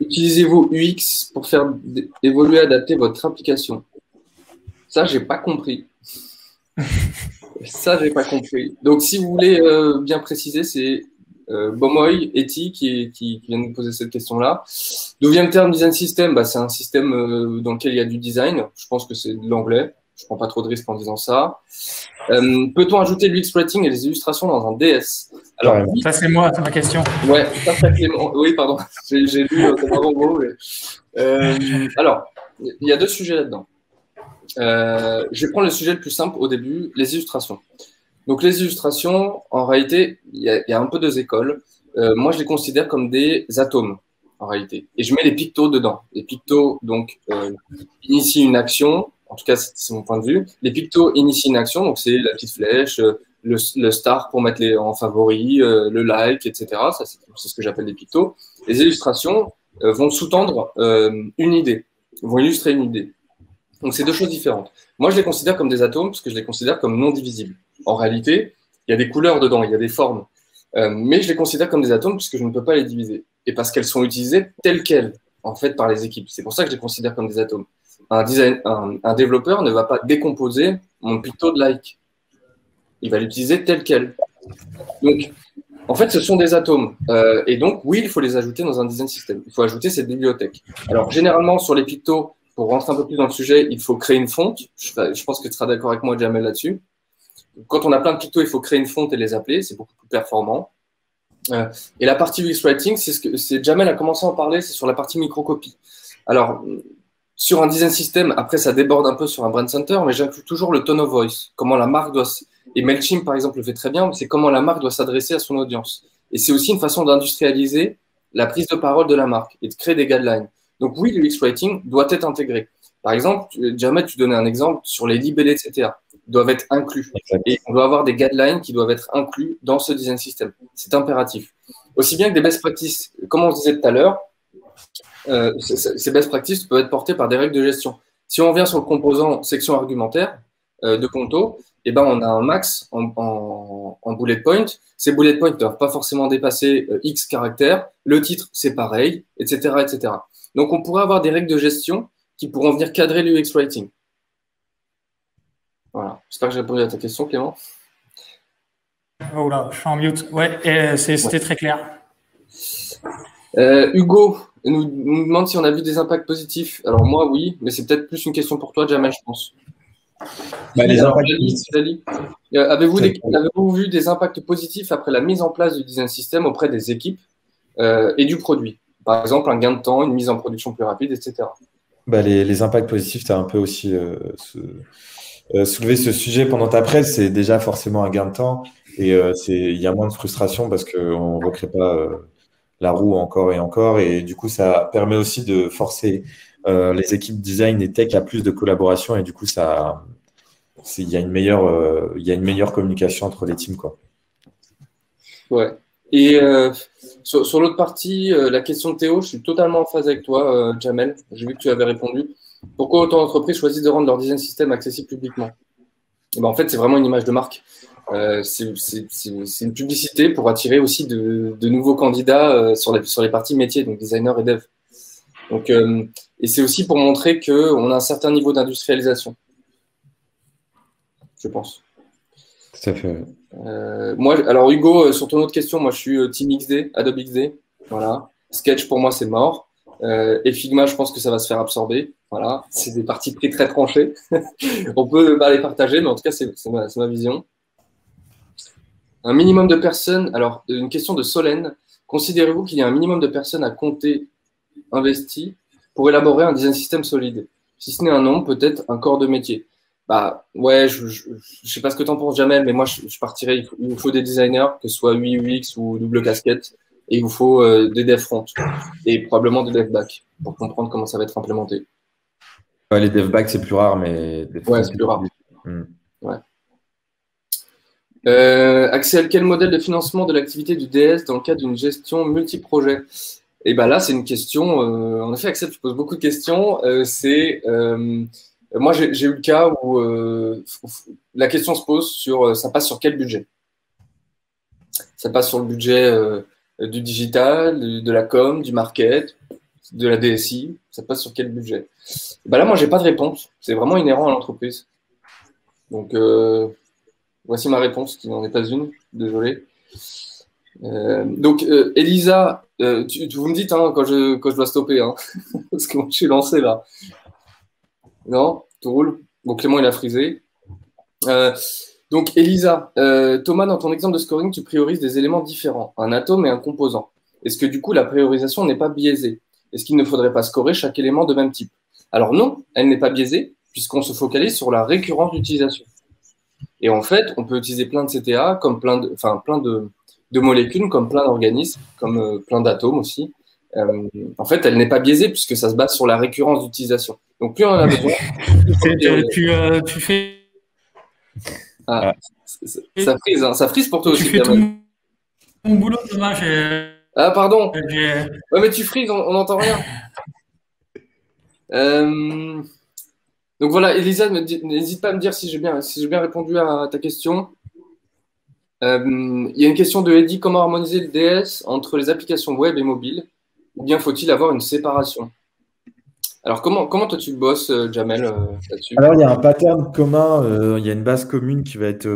Utilisez-vous UX pour faire évoluer, adapter votre application? Ça, j'ai pas compris. Ça, j'ai pas compris. Donc si vous voulez bien préciser, c'est Bomoy, Eti qui vient de nous poser cette question-là. D'où vient le terme design system? C'est un système dans lequel il y a du design. Je pense que c'est de l'anglais. Je ne prends pas trop de risques en disant ça. Peut-on ajouter l'UX rating et les illustrations dans un DS? Alors, ça, c'est moi, c'est ma question. Ouais, ça, Clément. Oui, pardon. J'ai lu. Alors, il y a deux sujets là-dedans. Je vais prendre le sujet le plus simple au début, les illustrations. Donc, les illustrations, en réalité, il y a un peu deux écoles. Moi, je les considère comme des atomes, en réalité. Et je mets les pictos dedans. Les pictos, donc, initient une action. En tout cas, c'est mon point de vue. Les pictos initient une action. Donc, c'est la petite flèche, le star pour mettre en favori, le like, etc. Ça, c'est ce que j'appelle les pictos. Les illustrations vont sous-tendre une idée, vont illustrer une idée. Donc, c'est deux choses différentes. Moi, je les considère comme des atomes parce que je les considère comme non divisibles. En réalité, il y a des couleurs dedans, il y a des formes. Mais je les considère comme des atomes puisque je ne peux pas les diviser. Et parce qu'elles sont utilisées telles quelles. en fait par les équipes. C'est pour ça que je les considère comme des atomes. Un développeur ne va pas décomposer mon picto de like. Il va l'utiliser tel quel. Donc, en fait, ce sont des atomes. Et donc, oui, il faut les ajouter dans un design system. Il faut ajouter cette bibliothèque. Alors, généralement, sur les pictos, pour rentrer un peu plus dans le sujet, il faut créer une fonte. Je pense que tu seras d'accord avec moi, Djamel, là-dessus. Quand on a plein de pictos, il faut créer une fonte et les appeler. C'est beaucoup plus performant. Et la partie UX Writing, c'est ce que Djamel a commencé à en parler, c'est sur la partie microcopie. Alors, sur un design system, après, ça déborde un peu sur un brand center, mais j'inclus toujours le tone of voice. Comment la marque doit... Et MailChimp, par exemple, le fait très bien, c'est comment la marque doit s'adresser à son audience. Et c'est aussi une façon d'industrialiser la prise de parole de la marque et de créer des guidelines. Donc oui, l'UX Writing doit être intégré. Par exemple, Djamel, tu donnais un exemple sur les libellés, etc. Ils doivent être inclus. Et on doit avoir des guidelines qui doivent être inclus dans ce design system. C'est impératif. Aussi bien que des best practices. Comme on disait tout à l'heure, ces best practices peuvent être portées par des règles de gestion. Si on vient sur le composant section argumentaire de Qonto, eh ben, on a un max en bullet point. Ces bullet points ne doivent pas forcément dépasser X caractères. Le titre, c'est pareil, etc., etc. Donc, on pourrait avoir des règles de gestion qui pourront venir cadrer l'UX Writing. Voilà. J'espère que j'ai répondu à ta question, Clément. Oh là, je suis en mute. Ouais, c'était très clair. Hugo nous demande si on a vu des impacts positifs. Alors, moi, oui, mais c'est peut-être plus une question pour toi, Djamel, je pense. Bah, avez-vous vu des impacts positifs après la mise en place du design system auprès des équipes et du produit? Par exemple, un gain de temps, une mise en production plus rapide, etc. Bah, les impacts positifs, tu as un peu aussi soulevé ce sujet pendant ta presse. C'est déjà forcément un gain de temps et il y a moins de frustration parce qu'on ne recrée pas la roue encore et encore. Et du coup, ça permet aussi de forcer les équipes design et tech à plus de collaboration et du coup, il y a une meilleure communication entre les teams, quoi. Ouais. Et sur l'autre partie, la question de Théo, je suis totalement en phase avec toi, Djamel. J'ai vu que tu avais répondu. Pourquoi autant d'entreprises choisissent de rendre leur design system accessible publiquement? Et ben, en fait, c'est vraiment une image de marque. C'est une publicité pour attirer aussi de nouveaux candidats sur les parties métiers, donc designer et dev. Donc, et c'est aussi pour montrer qu'on a un certain niveau d'industrialisation, je pense. Tout à fait. Moi, alors Hugo, sur ton autre question, moi je suis Team XD, Adobe XD, voilà. Sketch pour moi c'est mort. Et Figma, je pense que ça va se faire absorber. Voilà, c'est des parties pris très tranchées. On peut les partager, mais en tout cas c'est ma vision. Un minimum de personnes. Alors une question de Solène. Considérez-vous qu'il y a un minimum de personnes à compter investies pour élaborer un design système solide? Si ce n'est un nombre, peut-être un corps de métier. Bah ouais, je sais pas ce que t'en penses, Djamel, mais moi je partirais, il faut des designers, que ce soit UX ou double casquette, et il vous faut des dev front et probablement des dev back pour comprendre comment ça va être implémenté. Ouais, les dev back c'est plus rare, mais des fois, ouais, c'est plus rare. Ouais. Axel, quel modèle de financement de l'activité du DS dans le cadre d'une gestion multi-projet? Et bah là c'est une question, en effet Axel, tu poses beaucoup de questions, moi, j'ai eu le cas où la question se pose sur ça passe sur quel budget? Ça passe sur le budget du digital, de la com, du market, de la DSI. Ça passe sur quel budget? Ben là, moi, j'ai pas de réponse. C'est vraiment inhérent à l'entreprise. Donc, voici ma réponse qui n'en est pas une. Désolé. Donc, Elisa, vous me dites hein, quand je dois stopper, hein, parce que moi, je suis lancé là. Non, tout roule. Bon, Clément, il a frisé. Donc, Elisa, Thomas, dans ton exemple de scoring, tu priorises des éléments différents, un atome et un composant. Est-ce que du coup, la priorisation n'est pas biaisée? Est-ce qu'il ne faudrait pas scorer chaque élément de même type? Alors non, elle n'est pas biaisée, puisqu'on se focalise sur la récurrence d'utilisation. Et en fait, on peut utiliser plein de CTA, comme plein de molécules, comme plein d'organismes, comme plein d'atomes aussi. En fait, elle n'est pas biaisée, puisque ça se base sur la récurrence d'utilisation. Donc, plus on en a besoin. Tu fais. Ah, ça frise, hein. Ça frise pour toi aussi. Tu fais tout mon boulot, dommage. Ah, pardon. Ouais, mais tu frises, on n'entend rien. Donc voilà, Elisa, n'hésite pas à me dire si j'ai bien répondu à ta question. Il y a une question de Eddy, comment harmoniser le DS entre les applications web et mobiles? Ou bien faut-il avoir une séparation? Alors, comment toi, tu bosses, Djamel, là-dessus? Alors, il y a un pattern commun, il y a une base commune qui va être,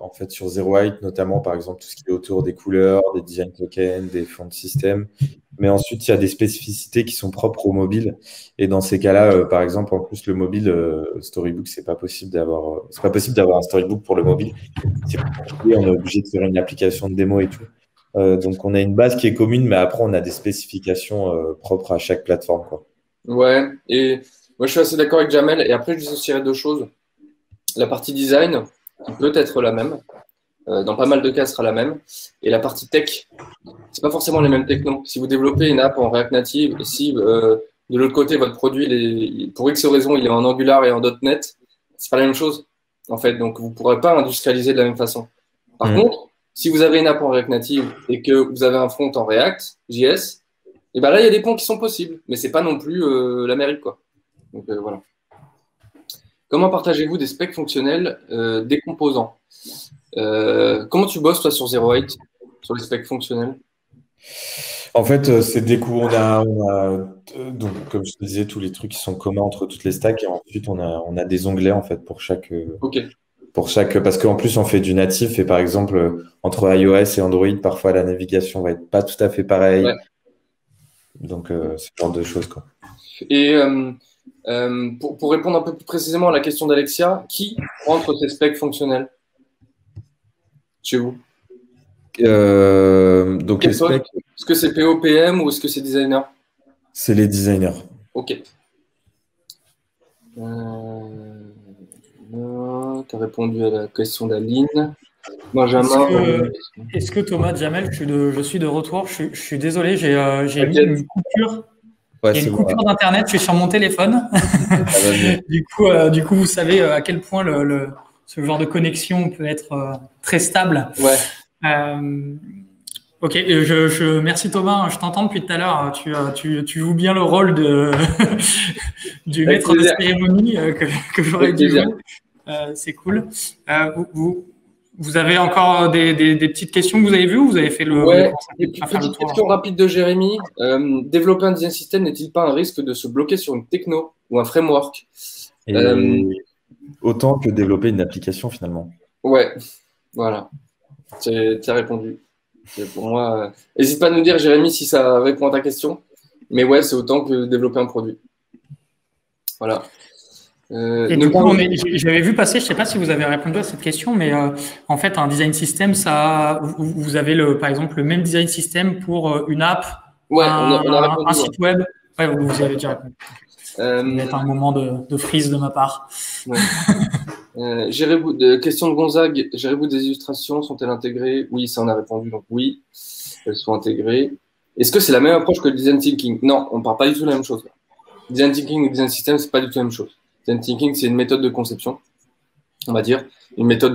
en fait, sur Zeroheight, notamment, par exemple, tout ce qui est autour des couleurs, des design tokens, des fonts de système. Mais ensuite, il y a des spécificités qui sont propres au mobile. Et dans ces cas-là, par exemple, en plus, le mobile, Storybook, c'est pas possible d'avoir un Storybook pour le mobile. C'est compliqué, on est obligé de faire une application de démo et tout. Donc, on a une base qui est commune, mais après, on a des spécifications propres à chaque plateforme, quoi. Ouais, et moi, je suis assez d'accord avec Djamel. Et après, je dissocierai deux choses. La partie design peut être la même. Dans pas mal de cas, sera la même. Et la partie tech, c'est pas forcément les mêmes technos. Si vous développez une app en React Native, et si de l'autre côté, votre produit, pour X raison, il est en Angular et en .NET, c'est pas la même chose, en fait. Donc, vous pourrez pas industrialiser de la même façon. Par contre, si vous avez une app en React Native et que vous avez un front en React JS, et ben là, il y a des ponts qui sont possibles, mais c'est pas non plus l'Amérique, quoi. Donc, voilà. Comment partagez-vous des specs fonctionnels des composants? Comment tu bosses, toi, sur Zeroheight, sur les specs fonctionnels? En fait, c'est des coups, on a donc, comme je te disais, tous les trucs qui sont communs entre toutes les stacks, et ensuite, on a des onglets, en fait, pour chaque… Parce qu'en plus, on fait du natif, et par exemple, entre iOS et Android, parfois, la navigation va être pas tout à fait pareille. Ouais. Donc, ce genre de choses, quoi. Et pour répondre un peu plus précisément à la question d'Alexia, qui rentre ces specs fonctionnels chez vous? Donc, les specs... Est-ce que c'est POPM ou est-ce que c'est designer? C'est les designers. OK. Tu as répondu à la question d'Aline. Benjamin. Est-ce que Thomas, Djamel, je suis de retour. Je suis désolé, j'ai mis une coupure. Ouais, il y a une coupure d'Internet, je suis sur mon téléphone. Du coup, vous savez à quel point ce genre de connexion peut être très stable. Ouais. Ok, merci Thomas, je t'entends depuis tout à l'heure. Tu joues bien le rôle du maître de cérémonie que j'aurais dû jouer. C'est cool. Vous avez encore des petites questions que vous avez vues ou vous avez fait le… Ouais, petite question rapide de Jérémy. Développer un design system n'est-il pas un risque de se bloquer sur une techno ou un framework? Autant que développer une application, finalement. Ouais, voilà. Tu as répondu. Pour moi, n'hésite pas à nous dire, Jérémy, si ça répond à ta question. Mais ouais, c'est autant que développer un produit. Voilà. Et du coup, j'avais vu passer, je ne sais pas si vous avez répondu à cette question, mais en fait, un design system, vous avez par exemple le même design system pour une app, ouais, on a répondu, un site web. Ouais, vous avez déjà répondu. Ça va être un moment de freeze de ma part. Ouais. Question de Gonzague, gérez-vous des illustrations, sont-elles intégrées? Oui, ça on a répondu, donc oui, elles sont intégrées. Est-ce que c'est la même approche que le design thinking? Non, on ne parle pas du tout de la même chose. Design thinking et design system, ce n'est pas du tout la même chose. Design thinking, c'est une méthode de conception, on va dire, une méthode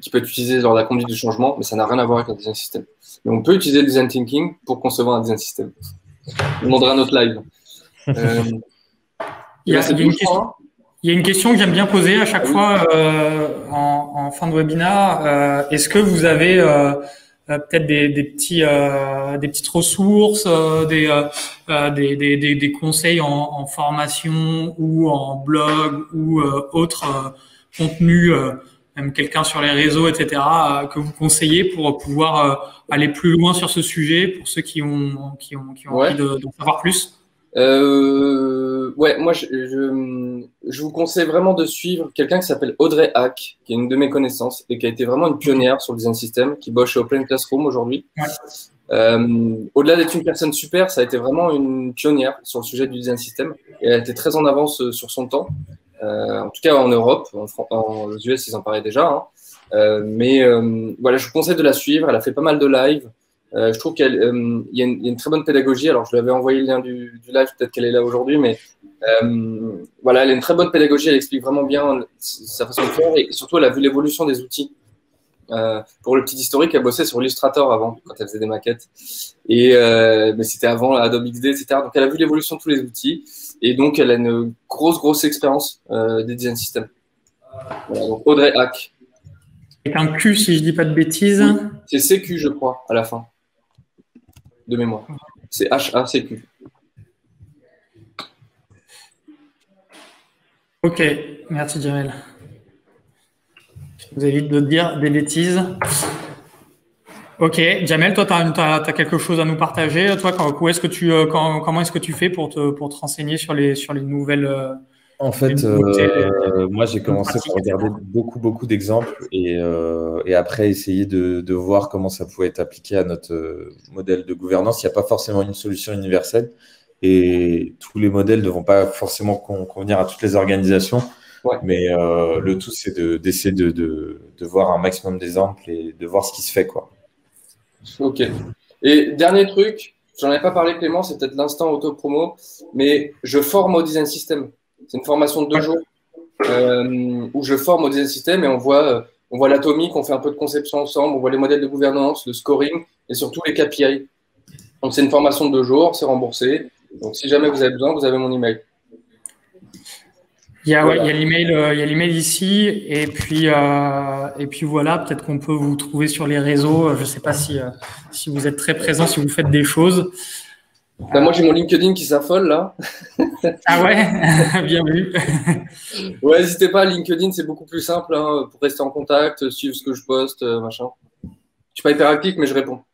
qui peut être utilisée lors de la conduite du changement, mais ça n'a rien à voir avec le design system. Mais on peut utiliser le design thinking pour concevoir un design system. On demandera notre live. Il y a une question que j'aime bien poser à chaque fois en fin de webinaire. Est-ce que vous avez peut-être des petites ressources, des conseils en formation ou en blog ou autre contenu, même quelqu'un sur les réseaux, etc., que vous conseillez pour pouvoir aller plus loin sur ce sujet pour ceux qui ont envie d'en savoir plus? Ouais, moi je vous conseille vraiment de suivre quelqu'un qui s'appelle Audrey Hacq, qui est une de mes connaissances et qui a été vraiment une pionnière sur le design system, qui bosse chez Open au Classroom aujourd'hui. Au-delà d'être une personne super, ça a été vraiment une pionnière sur le sujet du design system et elle a été très en avance sur son temps, en tout cas en Europe, aux US ils en parlaient déjà, hein. Voilà, je vous conseille de la suivre, elle a fait pas mal de lives. Je trouve qu'il y a une très bonne pédagogie. Alors, je lui avais envoyé le lien du live, peut-être qu'elle est là aujourd'hui, mais voilà, elle a une très bonne pédagogie, elle explique vraiment bien sa façon de faire et surtout, elle a vu l'évolution des outils. Pour le petit historique, elle bossait sur Illustrator avant, quand elle faisait des maquettes. Mais c'était avant Adobe XD, etc. Donc, elle a vu l'évolution de tous les outils et donc, elle a une grosse expérience des design systems. Voilà, donc Audrey Hacq. Avec un Q, si je dis pas de bêtises. C'est CQ, je crois, à la fin. de mémoire. C'est HACQ. Ok, merci Djamel. Je vous évite de dire des bêtises. Ok, Djamel, toi, tu as quelque chose à nous partager. Toi, comment est-ce que tu fais pour te renseigner sur les nouvelles En fait, moi, j'ai commencé par regarder beaucoup d'exemples et après essayer de voir comment ça pouvait être appliqué à notre modèle de gouvernance. Il n'y a pas forcément une solution universelle et tous les modèles ne vont pas forcément convenir à toutes les organisations. Ouais. Mais le tout, c'est d'essayer de voir un maximum d'exemples et de voir ce qui se fait, quoi. Ok. Et dernier truc, j'en avais pas parlé, Clément, c'est peut-être l'instant auto-promo, mais je forme au Design System. C'est une formation de 2 jours où je forme au Design System et on voit l'atomique, on fait un peu de conception ensemble, on voit les modèles de gouvernance, le scoring et surtout les KPI. Donc, c'est une formation de 2 jours, c'est remboursé. Donc, si jamais vous avez besoin, vous avez mon email. Il y a l'email ici et puis voilà, peut-être qu'on peut vous trouver sur les réseaux. Je ne sais pas si vous êtes très présent, si vous faites des choses. Ben, moi, j'ai mon LinkedIn qui s'affole là. Ah ouais, bien vu. Ouais, n'hésitez pas, LinkedIn, c'est beaucoup plus simple hein, pour rester en contact, suivre ce que je poste, machin. Je ne suis pas hyper actif, mais je réponds.